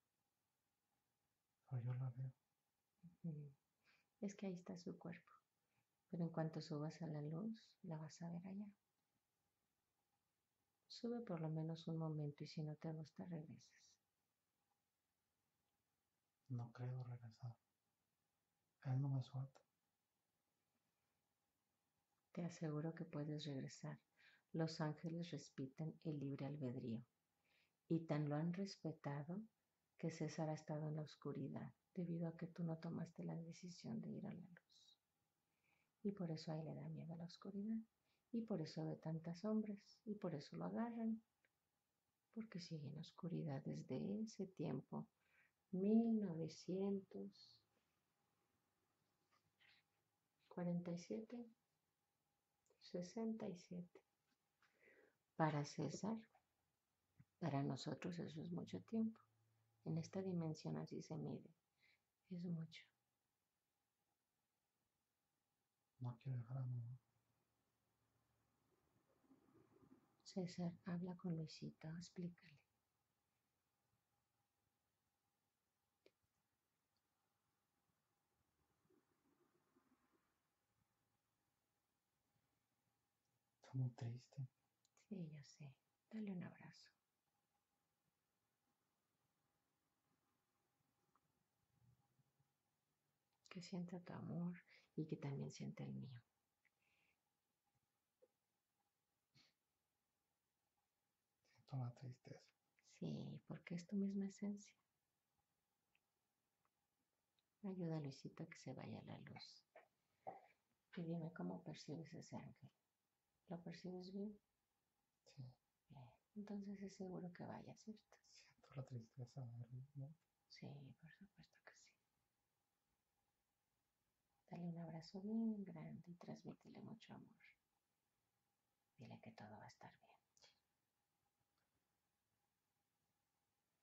Pero yo la veo. Es que ahí está su cuerpo, pero en cuanto subas a la luz, la vas a ver allá. Sube por lo menos un momento y si no te gusta, regresas. No creo regresar. Él no me suelta. Te aseguro que puedes regresar. Los ángeles respetan el libre albedrío y tan lo han respetado que César ha estado en la oscuridad debido a que tú no tomaste la decisión de ir a la luz. Y por eso a él le da miedo a la oscuridad. Y por eso ve tantas sombras. Y por eso lo agarran. Porque sigue en la oscuridad desde ese tiempo. 1947, 67. Para César, para nosotros eso es mucho tiempo. En esta dimensión así se mide. Es mucho. No quiero dejar a mamá. César, habla con Luisito, explícale. Está muy triste. Sí, yo sé. Dale un abrazo. Que sienta tu amor y que también sienta el mío. Siento la tristeza. Sí, porque es tu misma esencia. Ayuda a Luisito a que se vaya la luz. Y dime cómo percibes ese ángel. ¿Lo percibes bien? Sí. Bien. Entonces es seguro que vaya, ¿cierto? Siento la tristeza, ¿no? Sí, por supuesto que sí. Dale un abrazo bien grande y transmítele mucho amor. Dile que todo va a estar bien.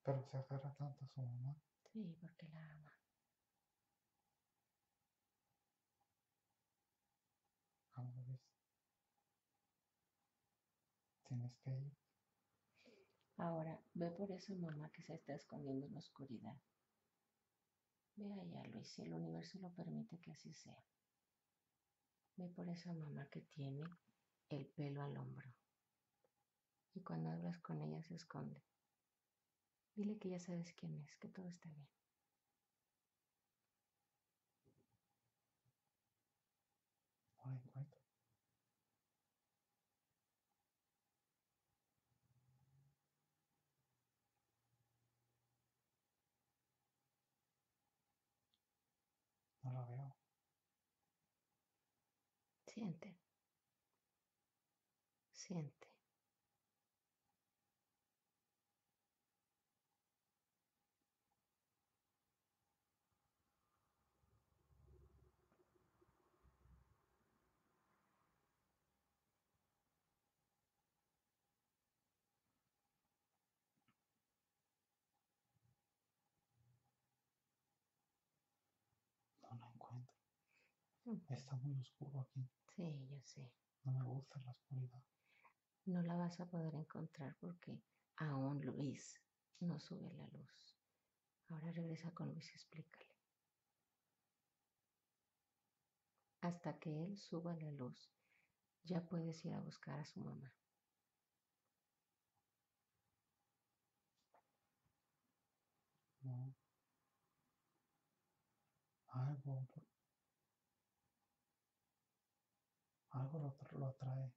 Pero se aferra tanto a su mamá. Sí, porque la ama. Ama, Luis. Tienes que ir. Ahora, ve por esa mamá que se está escondiendo en la oscuridad. Ve allá, Luis, si el universo lo permite que así sea. Ve por esa mamá que tiene el pelo al hombro. Y cuando hablas con ella se esconde. Dile que ya sabes quién es, que todo está bien. No lo veo. Siente. Siente. Está muy oscuro aquí. Sí, yo sé. No me gusta la oscuridad. No la vas a poder encontrar porque aún Luis no sube la luz. Ahora regresa con Luis, explícale. Hasta que él suba la luz, ya puedes ir a buscar a su mamá. No. Algo lo atrae.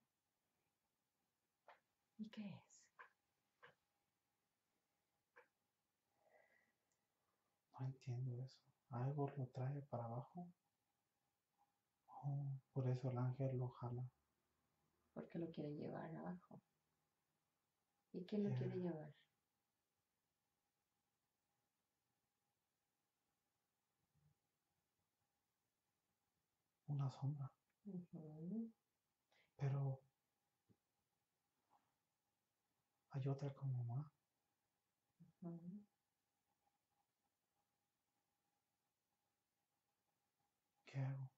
¿Y qué es? No entiendo eso. ¿Algo lo trae para abajo? Oh, por eso el ángel lo jala. Porque lo quiere llevar abajo. ¿Y quién lo quiere llevar? Una sombra. Pero hay otra como mamá. ¿Qué hago?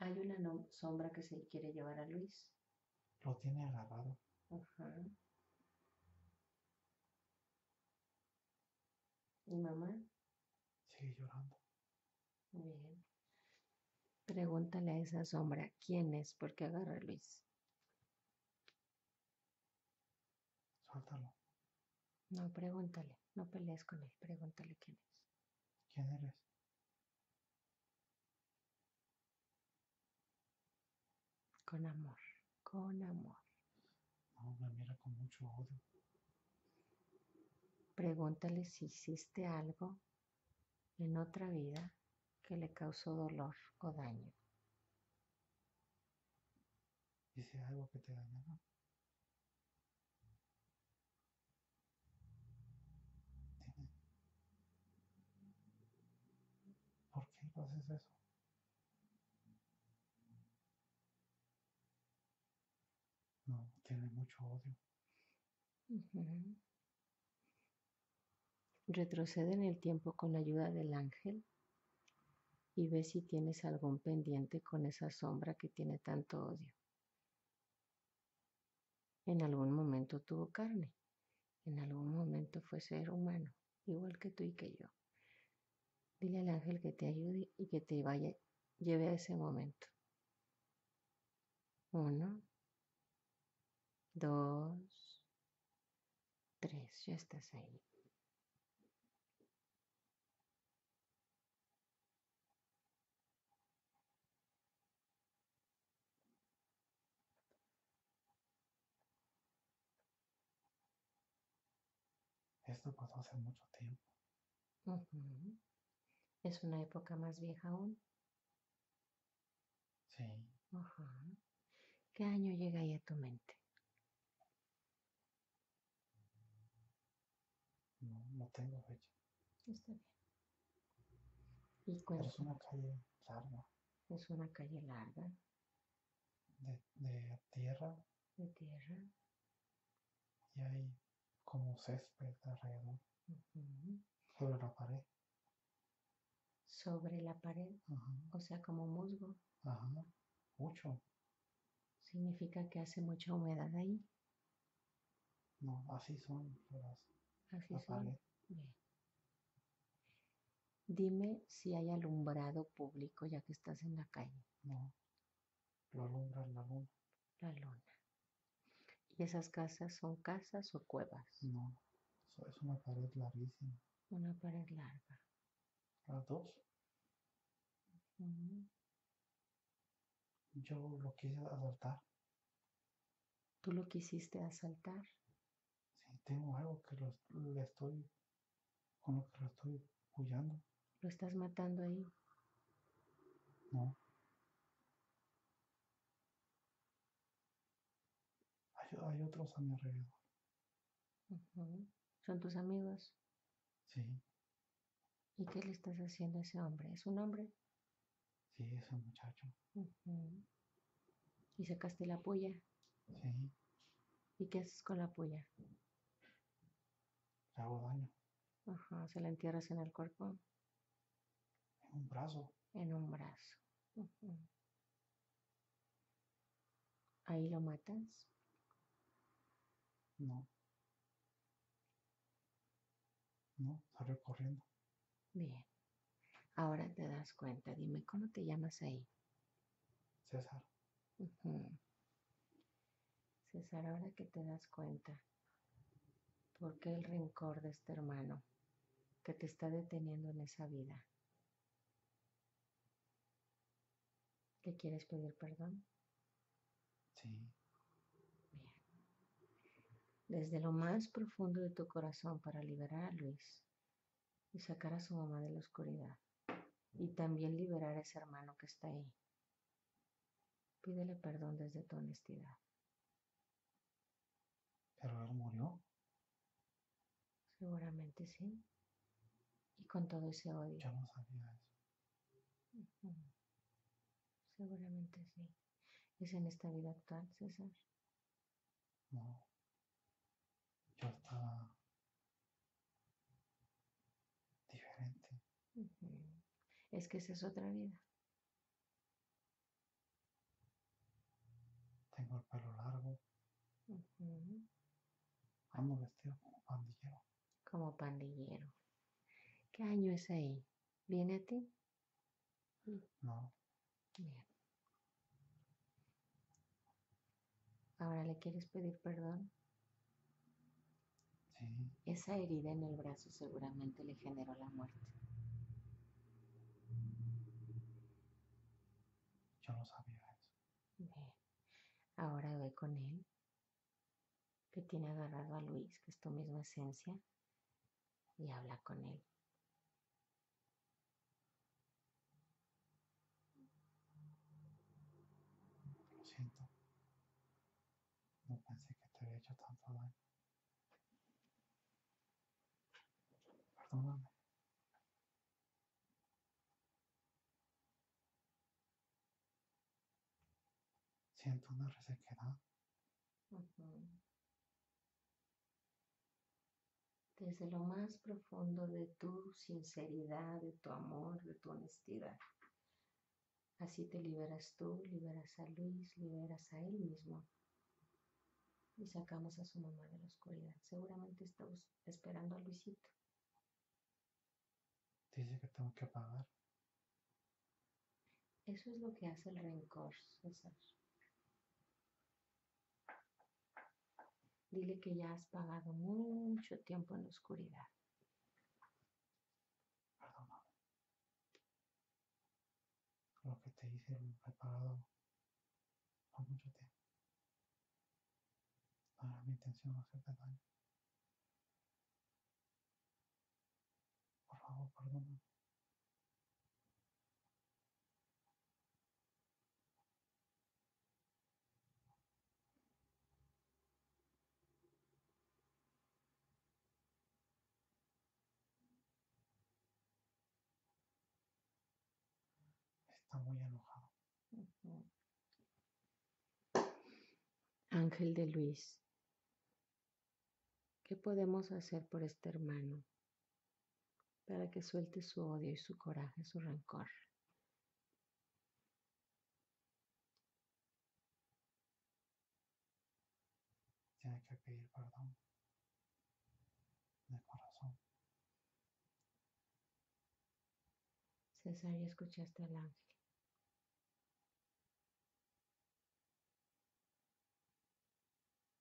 Hay una sombra que se quiere llevar a Luis. Lo tiene agarrado. ¿Y mamá? Sigue llorando. Muy bien. Pregúntale a esa sombra quién es, por qué agarra a Luis. Suéltalo. No, pregúntale, no pelees con él, pregúntale quién es. ¿Quién eres? Con amor, con amor. No, me mira con mucho odio. Pregúntale si hiciste algo en otra vida que le causó dolor o daño. ¿Hice algo que te dañaba? Dime. ¿Por qué no haces eso? No, tiene mucho odio. Retrocede en el tiempo con la ayuda del ángel y ve si tienes algún pendiente con esa sombra que tiene tanto odio. En algún momento tuvo carne, en algún momento fue ser humano, igual que tú y que yo. Dile al ángel que te ayude y que te lleve a ese momento. 1, 2, 3, ya estás ahí. Esto pasó hace mucho tiempo. ¿Es una época más vieja aún? Sí. ¿Qué año llega ahí a tu mente? No tengo fecha. Está bien. ¿Y cuál? Es una calle larga. Es una calle larga. De tierra. De tierra. Y ahí como césped alrededor, sobre la pared. ¿Sobre la pared? O sea, como musgo. Mucho. ¿Significa que hace mucha humedad ahí? No, así son las paredes. Bien. Dime si hay alumbrado público ya que estás en la calle. No, lo alumbra la luna. La luna. ¿Y esas casas son casas o cuevas? No, eso es una pared larguísima. Una pared larga. ¿Las dos? Yo lo quise asaltar. ¿Tú lo quisiste asaltar? Sí, tengo algo que con lo que lo estoy huyendo. ¿Lo estás matando ahí? No. Hay otros a mi alrededor. ¿Son tus amigos? Sí. ¿Y qué le estás haciendo a ese hombre? ¿Es un hombre? Sí, es un muchacho. ¿Y sacaste la puya? Sí. ¿Y qué haces con la puya? Le hago daño. Ajá, ¿se la entierras en el cuerpo? En un brazo. En un brazo. ¿Ahí lo matas? No. No, salió corriendo. Bien. Ahora te das cuenta. Dime, ¿cómo te llamas ahí? César. César, ahora que te das cuenta, ¿por qué el rencor de este hermano que te está deteniendo en esa vida? ¿Te quieres pedir perdón? Sí. Bien. Desde lo más profundo de tu corazón, para liberar a Luis y sacar a su mamá de la oscuridad, y también liberar a ese hermano que está ahí, pídele perdón desde tu honestidad. ¿Pero él murió? Seguramente sí. Y con todo ese odio. Yo no sabía eso. Seguramente sí. ¿Es en esta vida actual, César? No. Yo estaba diferente. Es que esa es otra vida. Tengo el pelo largo. Ando vestido como pandillero. Como pandillero. ¿Qué año es ahí? ¿Viene a ti? No. Bien. ¿Ahora le quieres pedir perdón? Sí. Esa herida en el brazo seguramente le generó la muerte. Yo no sabía eso. Bien. Ahora ve con él, que tiene agarrado a Luis, que es tu misma esencia, y habla con él. Lo siento. No pensé que te había hecho tanto daño. Perdóname. Siento una resequedad. Desde lo más profundo de tu sinceridad, de tu amor, de tu honestidad. Así te liberas tú, liberas a Luis, liberas a él mismo. Y sacamos a su mamá de la oscuridad. Seguramente está esperando a Luisito. Dice que tengo que pagar. Eso es lo que hace el rencor, César. Dile que ya has pagado mucho tiempo en la oscuridad. Perdóname. Lo que te hice lo he pagado por mucho tiempo. No era mi intención hacerte daño. Por favor, perdóname. Está muy enojado. Ángel de Luis, ¿qué podemos hacer por este hermano para que suelte su odio y su coraje, su rencor? Tiene que pedir perdón de corazón. César, ya escuchaste al ángel.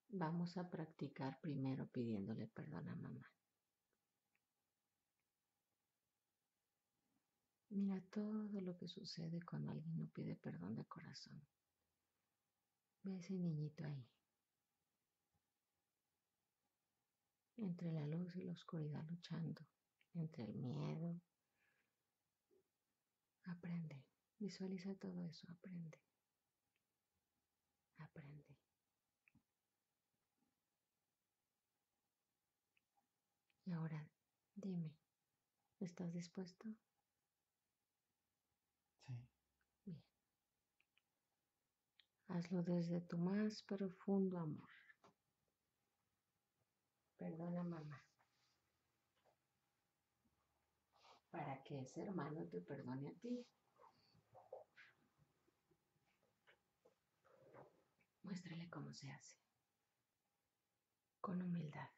Vamos a practicar primero pidiéndole perdón a mamá. Mira todo lo que sucede cuando alguien no pide perdón de corazón. Ve a ese niñito ahí. Entre la luz y la oscuridad luchando. Entre el miedo. Aprende. Visualiza todo eso. Aprende. Aprende. Y ahora, dime, ¿estás dispuesto? Sí. Bien. Hazlo desde tu más profundo amor. Perdona, mamá. Para que ese hermano te perdone a ti. Muéstrale cómo se hace. Con humildad.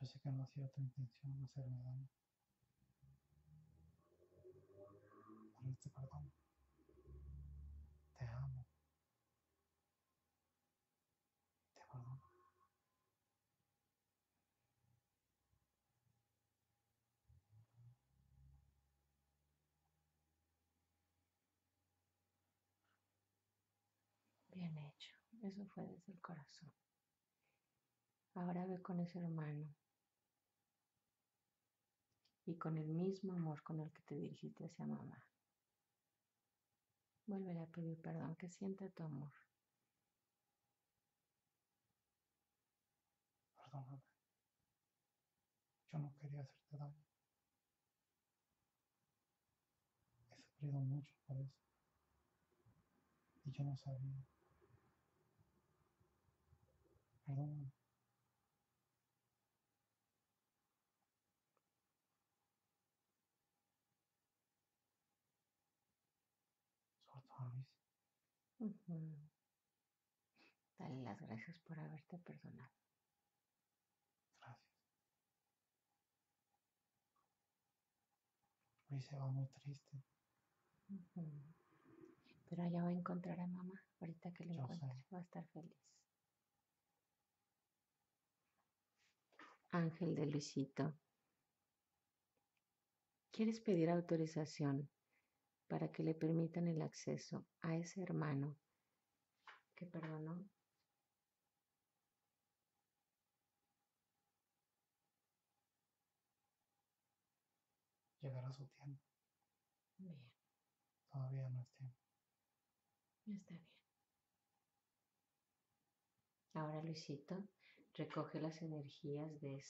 Yo sé que no ha sido tu intención hacerme daño. Pero te perdono. Te amo. Te perdono. Bien hecho. Eso fue desde el corazón. Ahora ve con ese hermano. Y con el mismo amor con el que te dirigiste hacia mamá. Vuelve a pedir perdón, que sienta tu amor. Perdóname. Yo no quería hacerte daño. He sufrido mucho por eso. Y yo no sabía. Perdóname. Dale las gracias por haberte perdonado. Gracias. Luis se va muy triste. Pero allá va a encontrar a mamá. Ahorita que lo encuentre va a estar feliz. Ángel de Luisito, ¿quieres pedir autorización para que le permitan el acceso a ese hermano que perdonó? Llegará su tiempo. Bien. Todavía no es tiempo. Está bien. Ahora, Luisito, recoge las energías de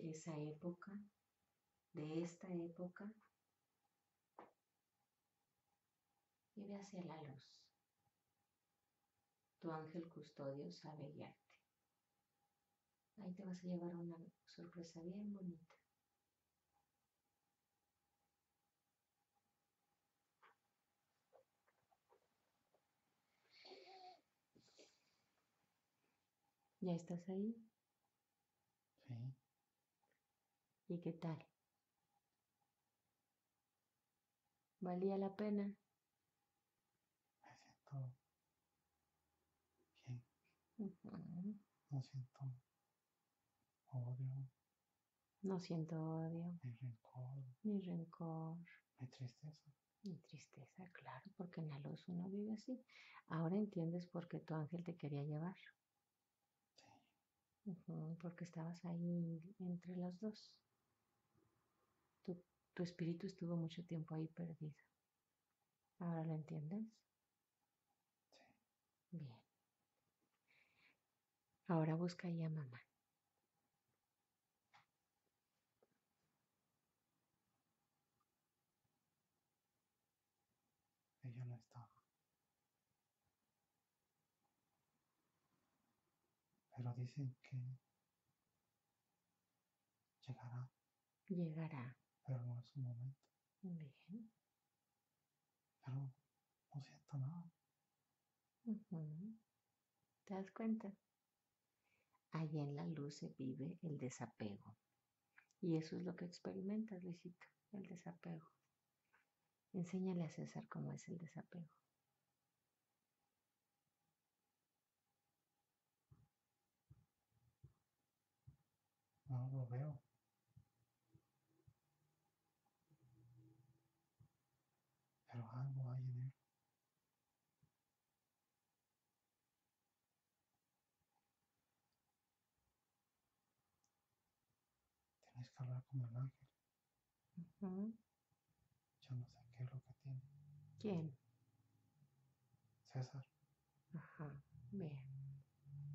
esa época, de esta época, y ve hacia la luz. Tu ángel custodio sabe guiarte. Ahí te vas a llevar una sorpresa bien bonita. ¿Ya estás ahí? Sí. ¿Y qué tal? ¿Valía la pena? Bien. No siento odio. No siento odio. Ni rencor. Ni tristeza. Claro, porque en la luz uno vive así. Ahora entiendes por qué tu ángel te quería llevar. Sí. Porque estabas ahí entre los dos. Tu espíritu estuvo mucho tiempo ahí perdido. ¿Ahora lo entiendes? Bien. Ahora busca ahí a mamá. Ella no estaba. Pero dicen que llegará. Llegará. Pero no es su momento. Bien. Pero no siento nada. ¿Te das cuenta? Allí en la luz se vive el desapego. Y eso es lo que experimentas, Luisito, el desapego. Enséñale a César cómo es el desapego. No lo veo. Pero algo hay en él. Tienes que hablar con el ángel. Yo no sé qué es lo que tiene. ¿Quién? César. Ajá, bien.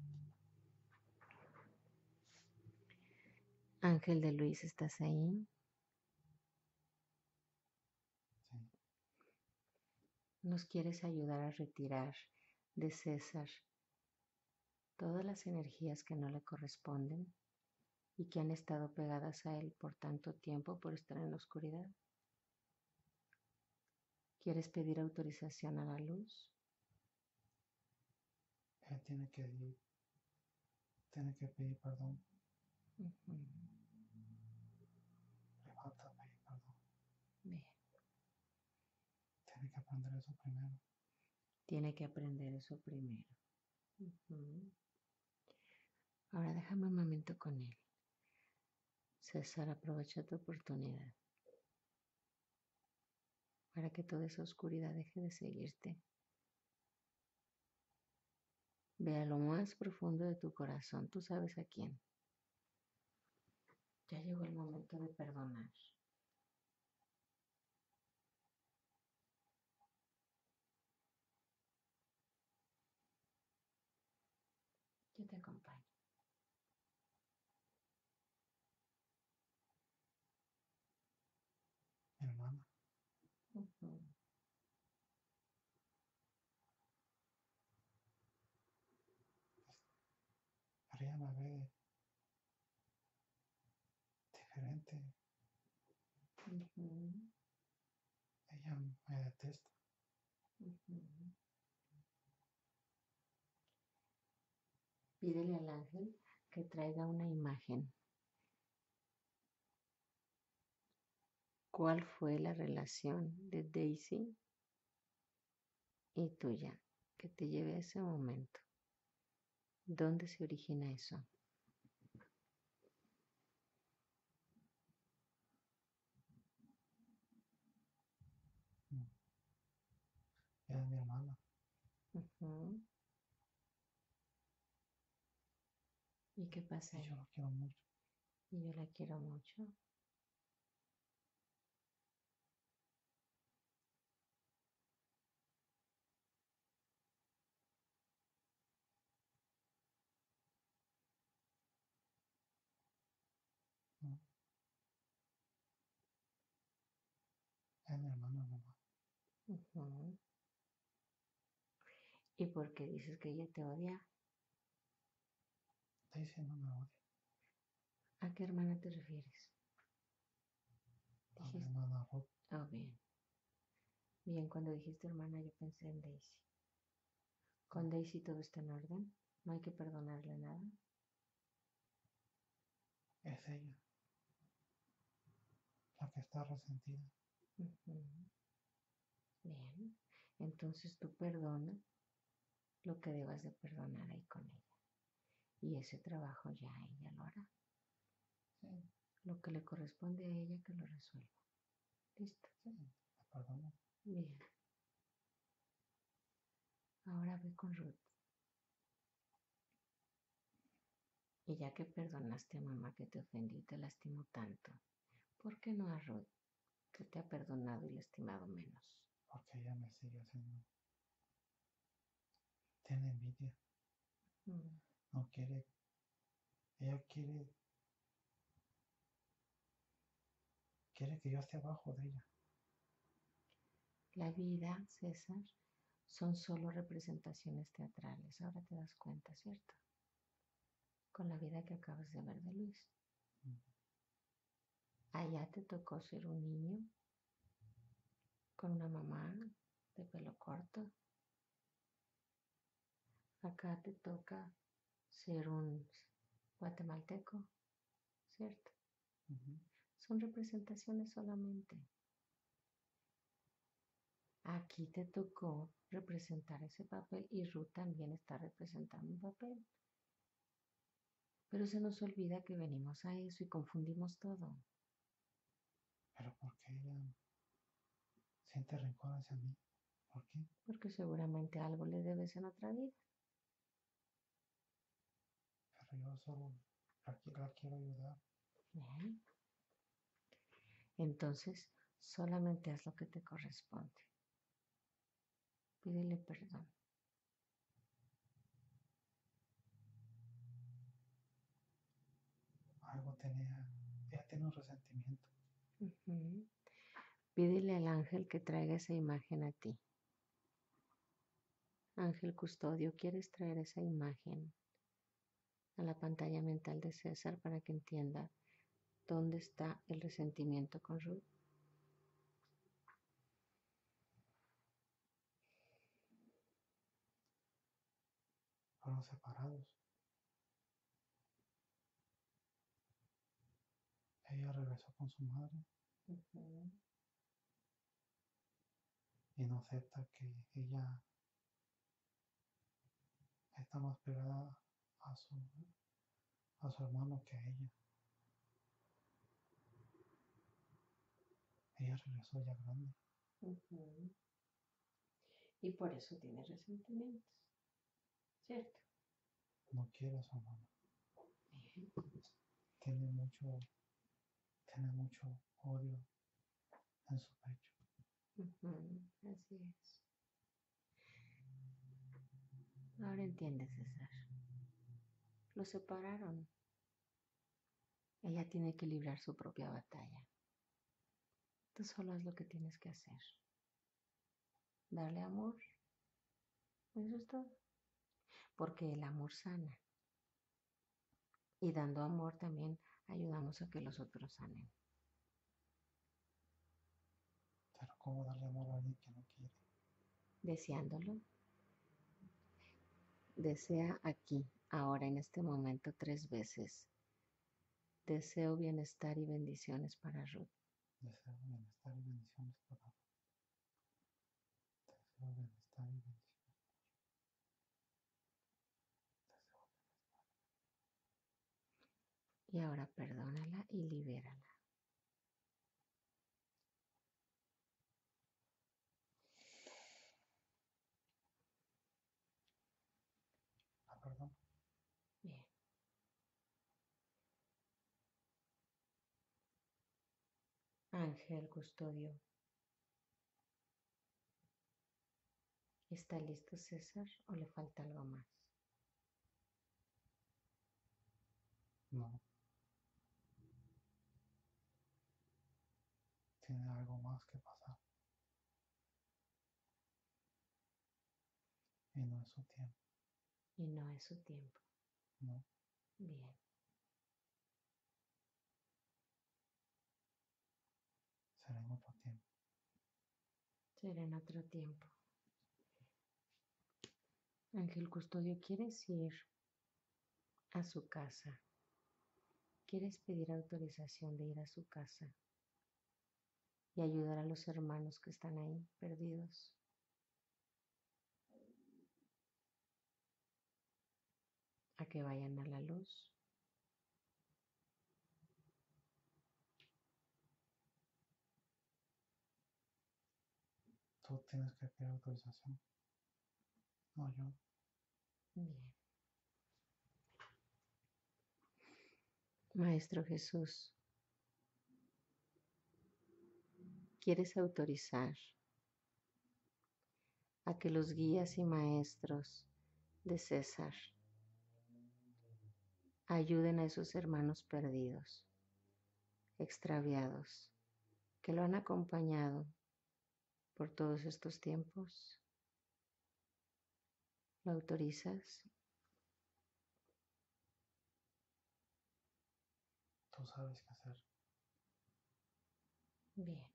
Ángel de Luis, ¿estás ahí? Sí. Nos quieres ayudar a retirar de César todas las energías que no le corresponden y que han estado pegadas a él por tanto tiempo por estar en la oscuridad. ¿Quieres pedir autorización a la luz? Él tiene que pedir perdón. Levántame, perdón. Bien. Tiene que aprender eso primero. Tiene que aprender eso primero. Ahora déjame un momento con él. César, aprovecha tu oportunidad para que toda esa oscuridad deje de seguirte. Ve a lo más profundo de tu corazón. Tú sabes a quién. Ya llegó el momento de perdonar. Yo te acompaño. Mi hermana. María me ve diferente. Ella me detesta. Pídele al ángel que traiga una imagen. ¿Cuál fue la relación de Daisy y tuya que te lleve a ese momento? ¿Dónde se origina eso? Ella es mi hermana. ¿Y qué pasa? Yo la quiero mucho. Y yo la quiero mucho. Es mi hermana, mamá. ¿Y por qué dices que ella te odia? Daisy no me odia. ¿A qué hermana te refieres? A mi hermana Ruth. Ah, bien. Bien, cuando dijiste hermana yo pensé en Daisy. ¿Con Daisy todo está en orden? ¿No hay que perdonarle nada? Es ella la que está resentida. Bien, entonces tú perdona lo que debas de perdonar ahí con ella. Y ese trabajo ya ella lo hará. Sí. Lo que le corresponde a ella que lo resuelva. ¿Listo? Sí, la perdono. Bien. Ahora ve con Ruth. Y ya que perdonaste a mamá que te ofendió y te lastimó tanto, ¿por qué no a Ruth, que te ha perdonado y lastimado menos? Porque ella me sigue haciendo. Tiene envidia. No quiere. Ella quiere. Quiere que yo esté abajo de ella. La vida, César, son solo representaciones teatrales. Ahora te das cuenta, ¿cierto? Con la vida que acabas de ver de Luis. Allá te tocó ser un niño con una mamá de pelo corto acá te toca ser un guatemalteco, ¿cierto? Uh-huh. Son representaciones solamente. Aquí te tocó representar ese papel y Ruth también está representando un papel. Pero se nos olvida que venimos a eso y confundimos todo. ¿Pero por qué ella siente rencor hacia mí? ¿Por qué? Porque seguramente algo le debes en otra vida. Pero yo solo la quiero ayudar. Bien. Entonces, solamente haz lo que te corresponde. Pídele perdón. Algo tenía, ya tiene un resentimiento. Uh-huh. Pídele al ángel que traiga esa imagen a ti. Ángel custodio, ¿quieres traer esa imagen a la pantalla mental de César para que entienda dónde está el resentimiento con Ruth? Fueron separados. Ella regresó con su madre. Uh-huh. Y no acepta que ella está más pegada a su hermano que a ella. Ella regresó ya grande. Uh-huh. Y por eso tiene resentimientos, ¿cierto? No quiere a su hermano. Uh-huh. Tiene mucho odio en su pecho. Uh-huh. Así es. Ahora entiendes, César. Lo separaron. Ella tiene que librar su propia batalla. Tú solo haz lo que tienes que hacer. Darle amor. Eso es todo. Porque el amor sana. Y dando amor también ayudamos a que los otros sanen. Pero ¿cómo darle amor a alguien que no quiere? Deseándolo. Desea aquí, ahora, en este momento, 3 veces. Deseo bienestar y bendiciones para Ruth. Deseo bienestar y bendiciones para Ruth. Deseo bienestar y bendiciones para Ruth. Deseo bienestar. Y ahora perdónala y libérala. Perdón. Bien. Ángel custodio. ¿Está listo César o le falta algo más? No. Tiene algo más que pasar. Y no es su tiempo. Y no es su tiempo. No. Bien. Será en otro tiempo. Será en otro tiempo. Ángel custodio, ¿quieres ir a su casa? ¿Quieres pedir autorización de ir a su casa y ayudar a los hermanos que están ahí perdidos? A que vayan a la luz. Tú tienes que pedir autorización. No, yo. Bien. Maestro Jesús, ¿quieres autorizar a que los guías y maestros de César ayuden a esos hermanos perdidos, extraviados, que lo han acompañado por todos estos tiempos? ¿Lo autorizas? Tú sabes qué hacer. Bien.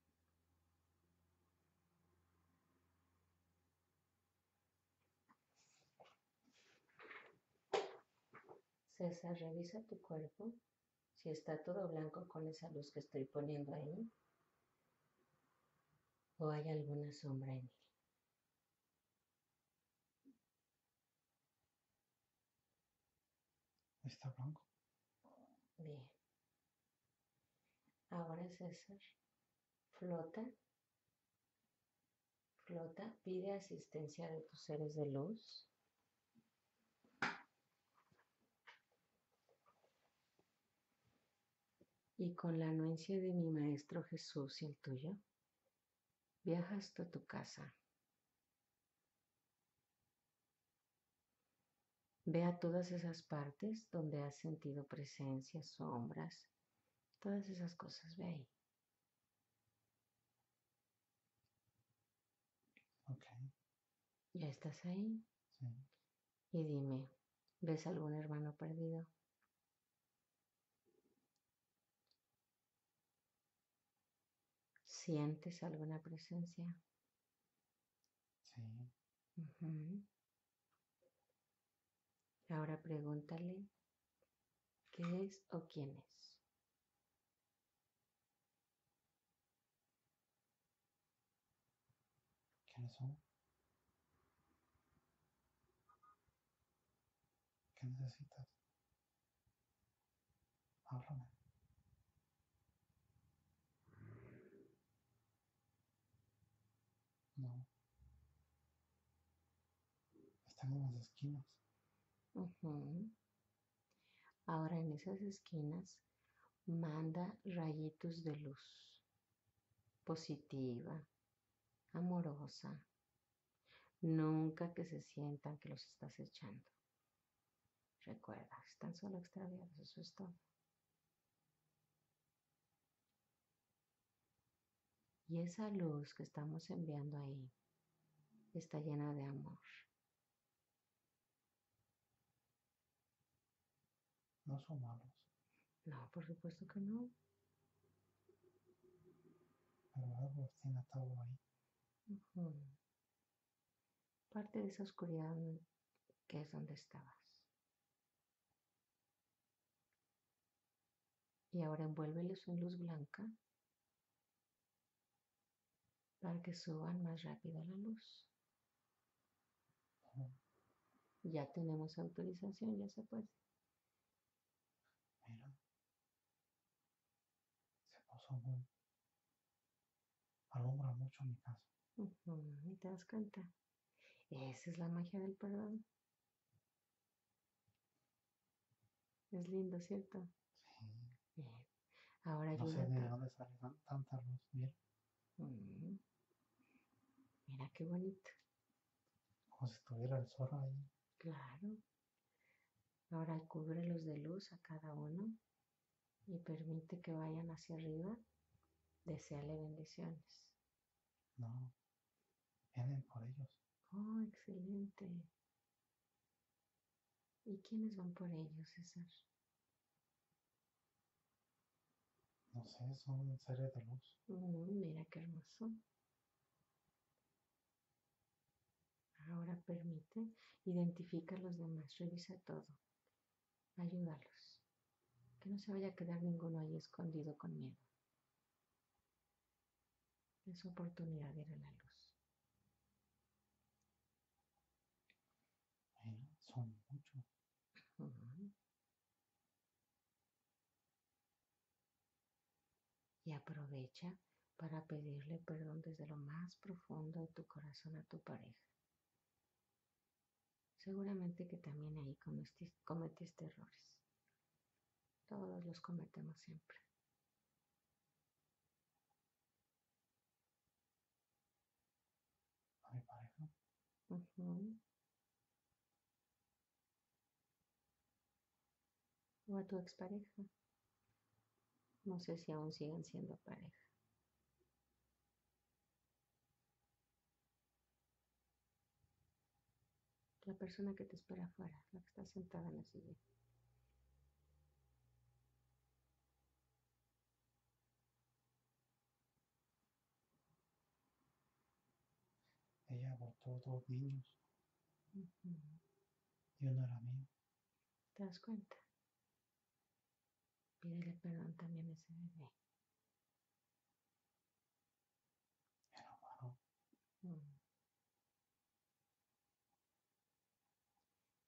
César, revisa tu cuerpo, si está todo blanco con esa luz que estoy poniendo ahí, o hay alguna sombra en él. Está blanco. Bien. Ahora, César, flota. Flota, pide asistencia de tus seres de luz. Y con la anuencia de mi Maestro Jesús y el tuyo, viaja hasta tu casa. Ve a todas esas partes donde has sentido presencias, sombras, todas esas cosas, ve ahí. Ok. ¿Ya estás ahí? Sí. Y dime, ¿ves algún hermano perdido? ¿Sientes alguna presencia? Sí. Uh-huh. Ahora pregúntale, ¿qué es o quién es? ¿Quiénes son? ¿Qué necesitas? Háblame. No. Están en las esquinas. Uh-huh. Ahora en esas esquinas manda rayitos de luz positiva, amorosa, nunca que se sientan que los estás echando. Recuerda, están solo extraviados, eso es todo. Y esa luz que estamos enviando ahí está llena de amor. No son malos. No, por supuesto que no. Pero algo tiene atado ahí. Uh-huh. Parte de esa oscuridad que es donde estabas. Y ahora envuélveles en luz blanca para que suban más rápido la luz. Uh-huh. Ya tenemos autorización, ya se puede. Mira, se puso muy... alumbra mucho mi casa. Uh-huh. ¿Te das cuenta? Esa es la magia del perdón. Es lindo, ¿cierto? Sí. Bien. Ahora no sé de dónde sale tanta luz. Mira. Uh-huh. Mira qué bonito. Como si estuviera el sol ahí. Claro. Ahora cúbrelos de luz a cada uno y permite que vayan hacia arriba. Deseale bendiciones. No, vienen por ellos. Oh, excelente. ¿Y quiénes van por ellos, César? No sé, son seres de luz. Mira qué hermoso. Ahora permite, identifica a los demás, revisa todo. Ayúdalos. Que no se vaya a quedar ninguno ahí escondido con miedo. Es oportunidad de ir a la luz. Son muchos. Uh-huh. Y aprovecha para pedirle perdón desde lo más profundo de tu corazón a tu pareja. Seguramente que también ahí cometiste errores. Todos los cometemos siempre. ¿A mi pareja? Uh-huh. O a tu expareja. No sé si aún siguen siendo pareja. La persona que te espera afuera, la que está sentada en la silla. Ella abortó 2 niños. Uh-huh. Y uno era mío. ¿Te das cuenta? Pídele perdón también a ese bebé.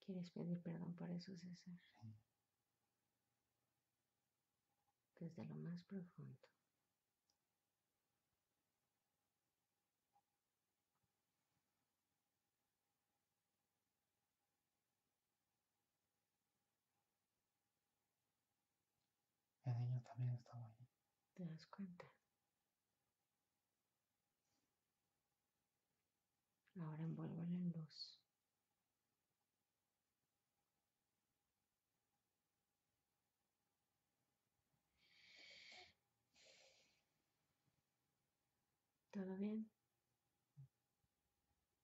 ¿Quieres pedir perdón por eso, César? Sí. Desde lo más profundo. El niño también estaba ahí. ¿Te das cuenta? Ahora envuélvelo en luz. ¿Todo bien?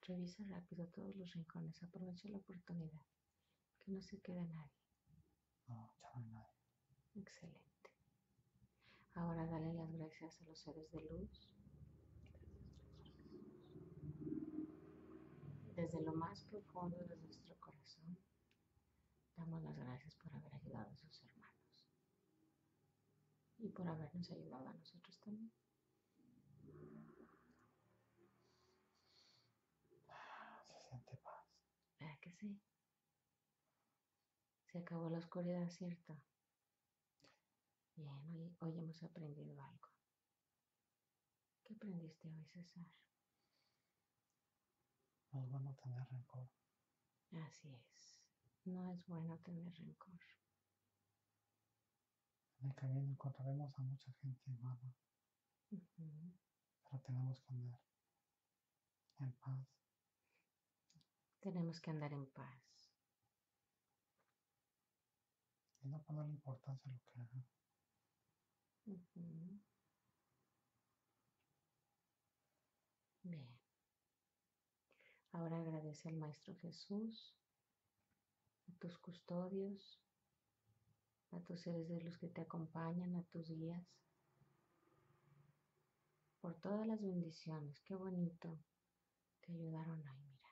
Revisa rápido todos los rincones. Aprovecha la oportunidad. Que no se quede nadie. No, ya no hay nadie. Excelente. Ahora dale las gracias a los seres de luz. Desde lo más profundo de nuestro corazón, damos las gracias por haber ayudado a sus hermanos y por habernos ayudado a nosotros también. Se siente paz. ¿Verdad que sí? Se acabó la oscuridad, ¿cierto? Bien, hoy hemos aprendido algo. ¿Qué aprendiste hoy, César? No es bueno tener rencor. Así es. No es bueno tener rencor. En el camino encontraremos a mucha gente mala. Pero tenemos que andar en paz. Tenemos que andar en paz. Y no ponerle importancia a lo que hagan. Bien. Ahora agradece al Maestro Jesús, a tus custodios, a tus seres de luz que te acompañan, a tus guías, por todas las bendiciones. Qué bonito te ayudaron hoy, mira.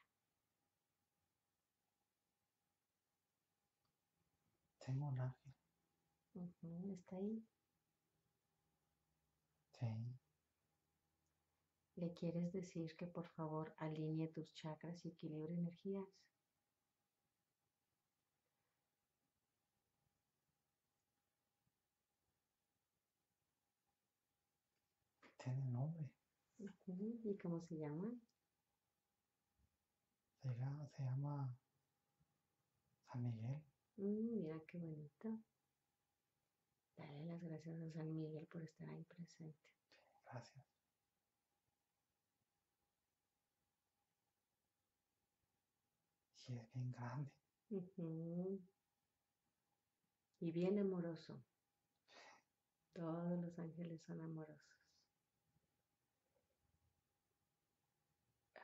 Tengo un ángel. ¿Está ahí? Sí. ¿Le quieres decir que por favor alinee tus chakras y equilibre energías? Tiene nombre. ¿Y cómo se llama? Se llama San Miguel. Mira qué bonito. Dale las gracias a San Miguel por estar ahí presente. Sí, gracias. Y es bien grande. Y bien amoroso. Todos los ángeles son amorosos.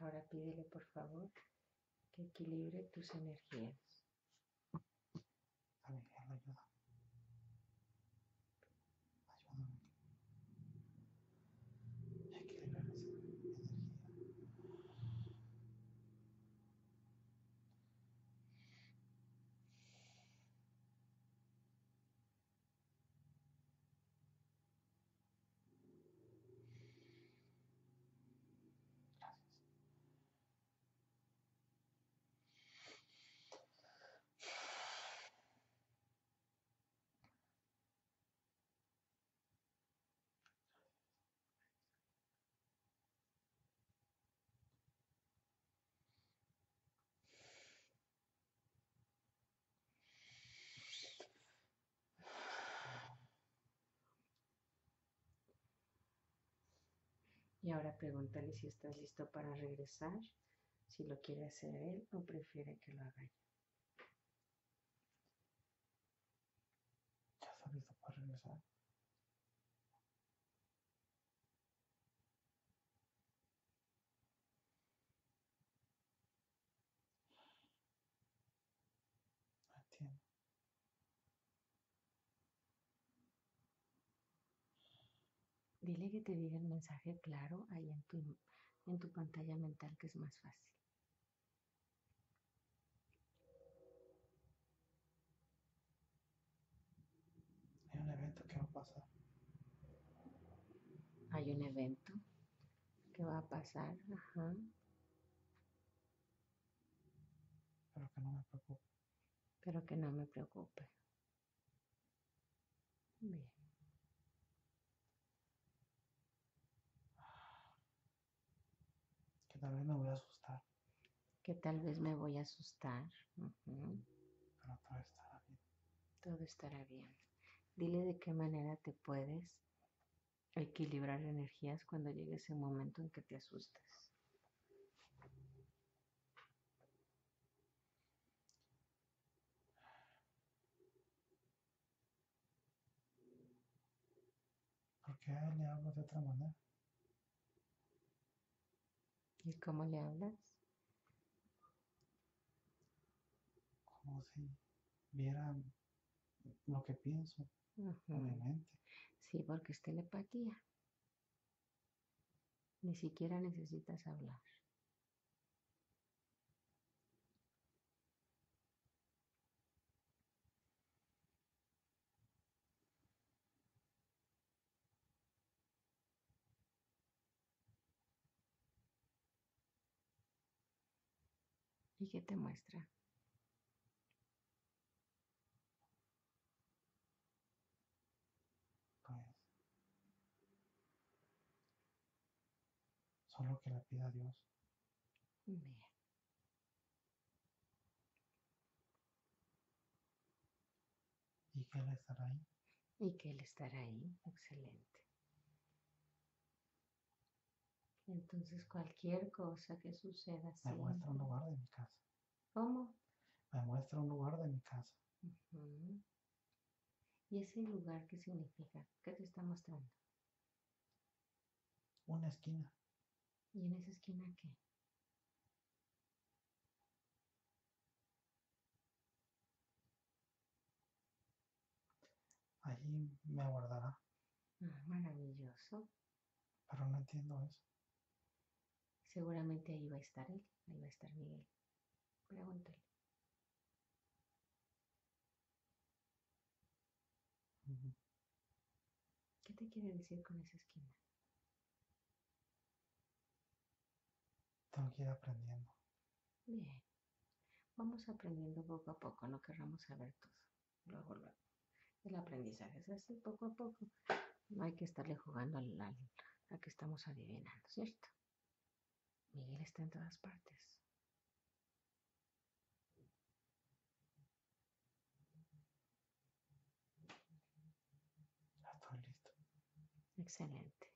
Ahora pídele por favor que equilibre tus energías. A ver, ayúdame. Ayúdame. Equilibrar esa energía. Y ahora pregúntale si estás listo para regresar, si lo quiere hacer él o prefiere que lo haga yo. ¿Ya estás listo para regresar? No entiendo. Dile que te diga el mensaje claro ahí en tu pantalla mental, que es más fácil. Hay un evento. evento que va a pasar. Ajá. Pero que no me preocupe. Pero que no me preocupe. Bien. Que tal vez me voy a asustar. Que tal vez me voy a asustar. Uh-huh. Pero todo estará bien. Todo estará bien. Dile de qué manera te puedes equilibrar energías cuando llegue ese momento en que te asustas. ¿Por qué a él le hablo de otra manera? ¿Y cómo le hablas? Como si viera lo que pienso. Ajá. En mi mente. Sí, porque es telepatía. Ni siquiera necesitas hablar. ¿Y qué te muestra? Solo que le pida a Dios. Bien. Y que Él estará ahí. Y que Él estará ahí. Excelente. Entonces cualquier cosa que suceda. Me muestra un lugar de mi casa. ¿Cómo? Me muestra un lugar de mi casa. Uh-huh. ¿Y ese lugar qué significa? ¿Qué te está mostrando? Una esquina. ¿Y en esa esquina qué? Allí me aguardará. Ah, maravilloso. Pero no entiendo eso. Seguramente ahí va a estar él, ahí va a estar Miguel. Pregúntale. Uh-huh. ¿Qué te quiere decir con esa esquina? Tengo que ir aprendiendo. Bien. Vamos aprendiendo poco a poco. No querramos saber todo. Luego, luego. El aprendizaje es así, poco a poco. No hay que estarle jugando a que estamos adivinando, ¿cierto? Miguel está en todas partes. Está listo. Excelente.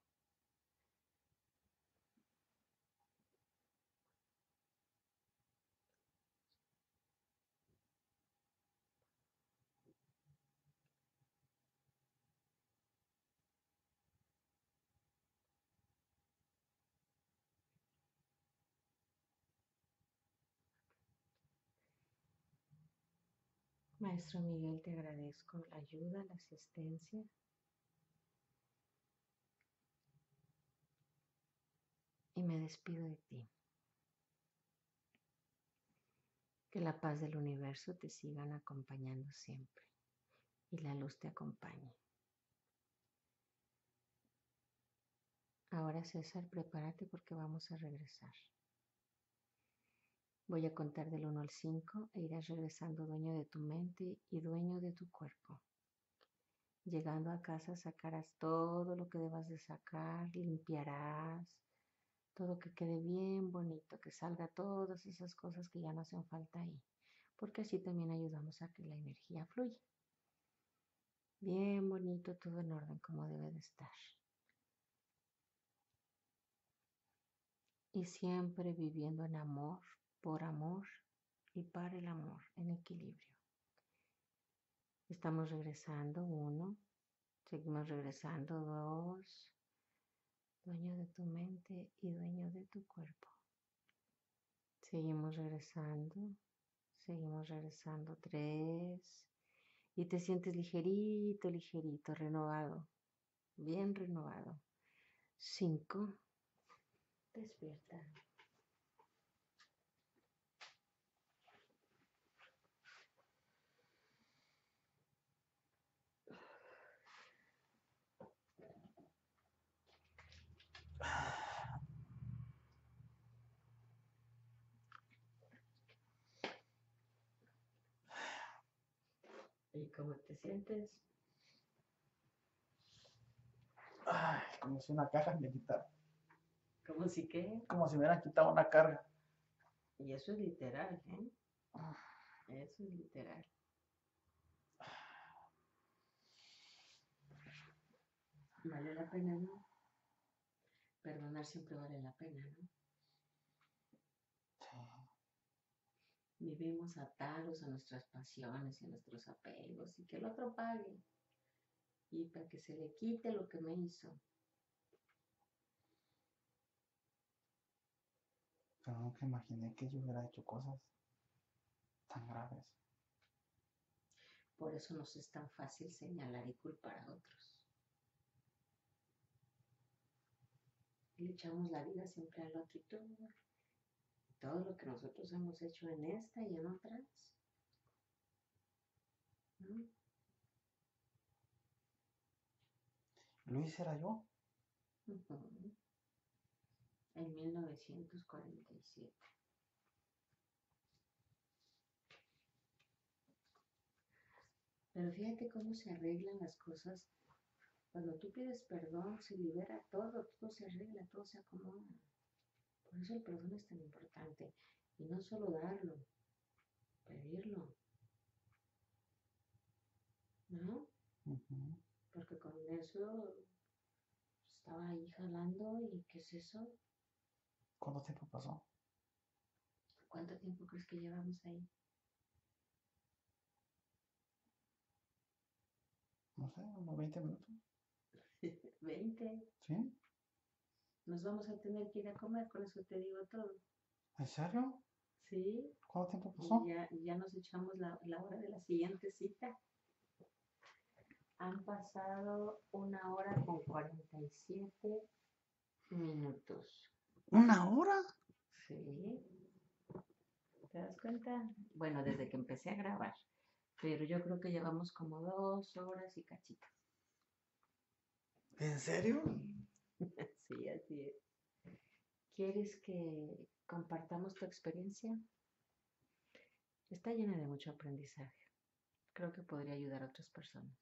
Maestro Miguel, te agradezco la ayuda, la asistencia. Y me despido de ti. Que la paz del universo te sigan acompañando siempre. Y la luz te acompañe. Ahora, César, prepárate porque vamos a regresar. Voy a contar del 1 al 5 e irás regresando dueño de tu mente y dueño de tu cuerpo. Llegando a casa sacarás todo lo que debas de sacar, limpiarás, todo que quede bien bonito, que salga todas esas cosas que ya no hacen falta ahí, porque así también ayudamos a que la energía fluya. Bien bonito, todo en orden como debe de estar. Y siempre viviendo en amor, por amor y para el amor, en equilibrio. Estamos regresando, 1, seguimos regresando, 2, dueño de tu mente y dueño de tu cuerpo. Seguimos regresando, 3, y te sientes ligerito, ligerito, renovado, bien renovado. 5, despierta. 4, ¿Y cómo te sientes? Ay, como si una carga me quitaron. ¿Cómo si qué? Como si me hubieran quitado una carga. Y eso es literal, ¿eh? Eso es literal. Vale la pena, ¿no? Perdonar siempre vale la pena, ¿no? Sí. Vivimos atados a nuestras pasiones y a nuestros apegos y que el otro pague. Y para que se le quite lo que me hizo. Pero nunca imaginé que yo hubiera hecho cosas tan graves. Por eso nos es tan fácil señalar y culpar a otros. Le echamos la vida siempre al otro y todo lo que nosotros hemos hecho en esta y en otras. ¿Mm? Luis era yo. Uh-huh. En 1947. Pero fíjate cómo se arreglan las cosas. Cuando tú pides perdón, se libera todo, todo se arregla, todo se acomoda. Por eso el perdón es tan importante. Y no solo darlo, pedirlo. ¿No? Uh-huh. Porque con eso estaba ahí jalando y ¿qué es eso? ¿Cuánto tiempo pasó? ¿Cuánto tiempo crees que llevamos ahí? No sé, unos 20 minutos. ¿20? ¿Sí? Nos vamos a tener que ir a comer, con eso te digo todo. ¿En serio? Sí. ¿Cuánto tiempo pasó? Ya nos echamos la hora de la siguiente cita. Han pasado 1 hora con 47 minutos. ¿Una hora? Sí. ¿Te das cuenta? Bueno, desde que empecé a grabar. Pero yo creo que llevamos como 2 horas y cachito. ¿En serio? Sí, así es. ¿Quieres que compartamos tu experiencia? Está llena de mucho aprendizaje. Creo que podría ayudar a otras personas.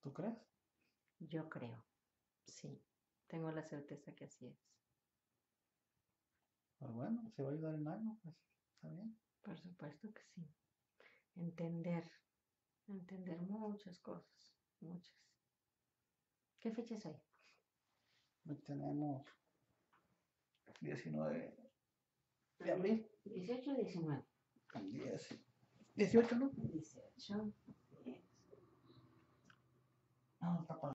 ¿Tú crees? Yo creo, sí. Tengo la certeza que así es. Pero bueno, ¿se va a ayudar en algo? Pues está bien. Por supuesto que sí. Entender muchas cosas, muchas. ¿Qué fecha es hoy? Hoy tenemos 19 de abril. 18 o 19. 10. 18, ¿no? 18. No, está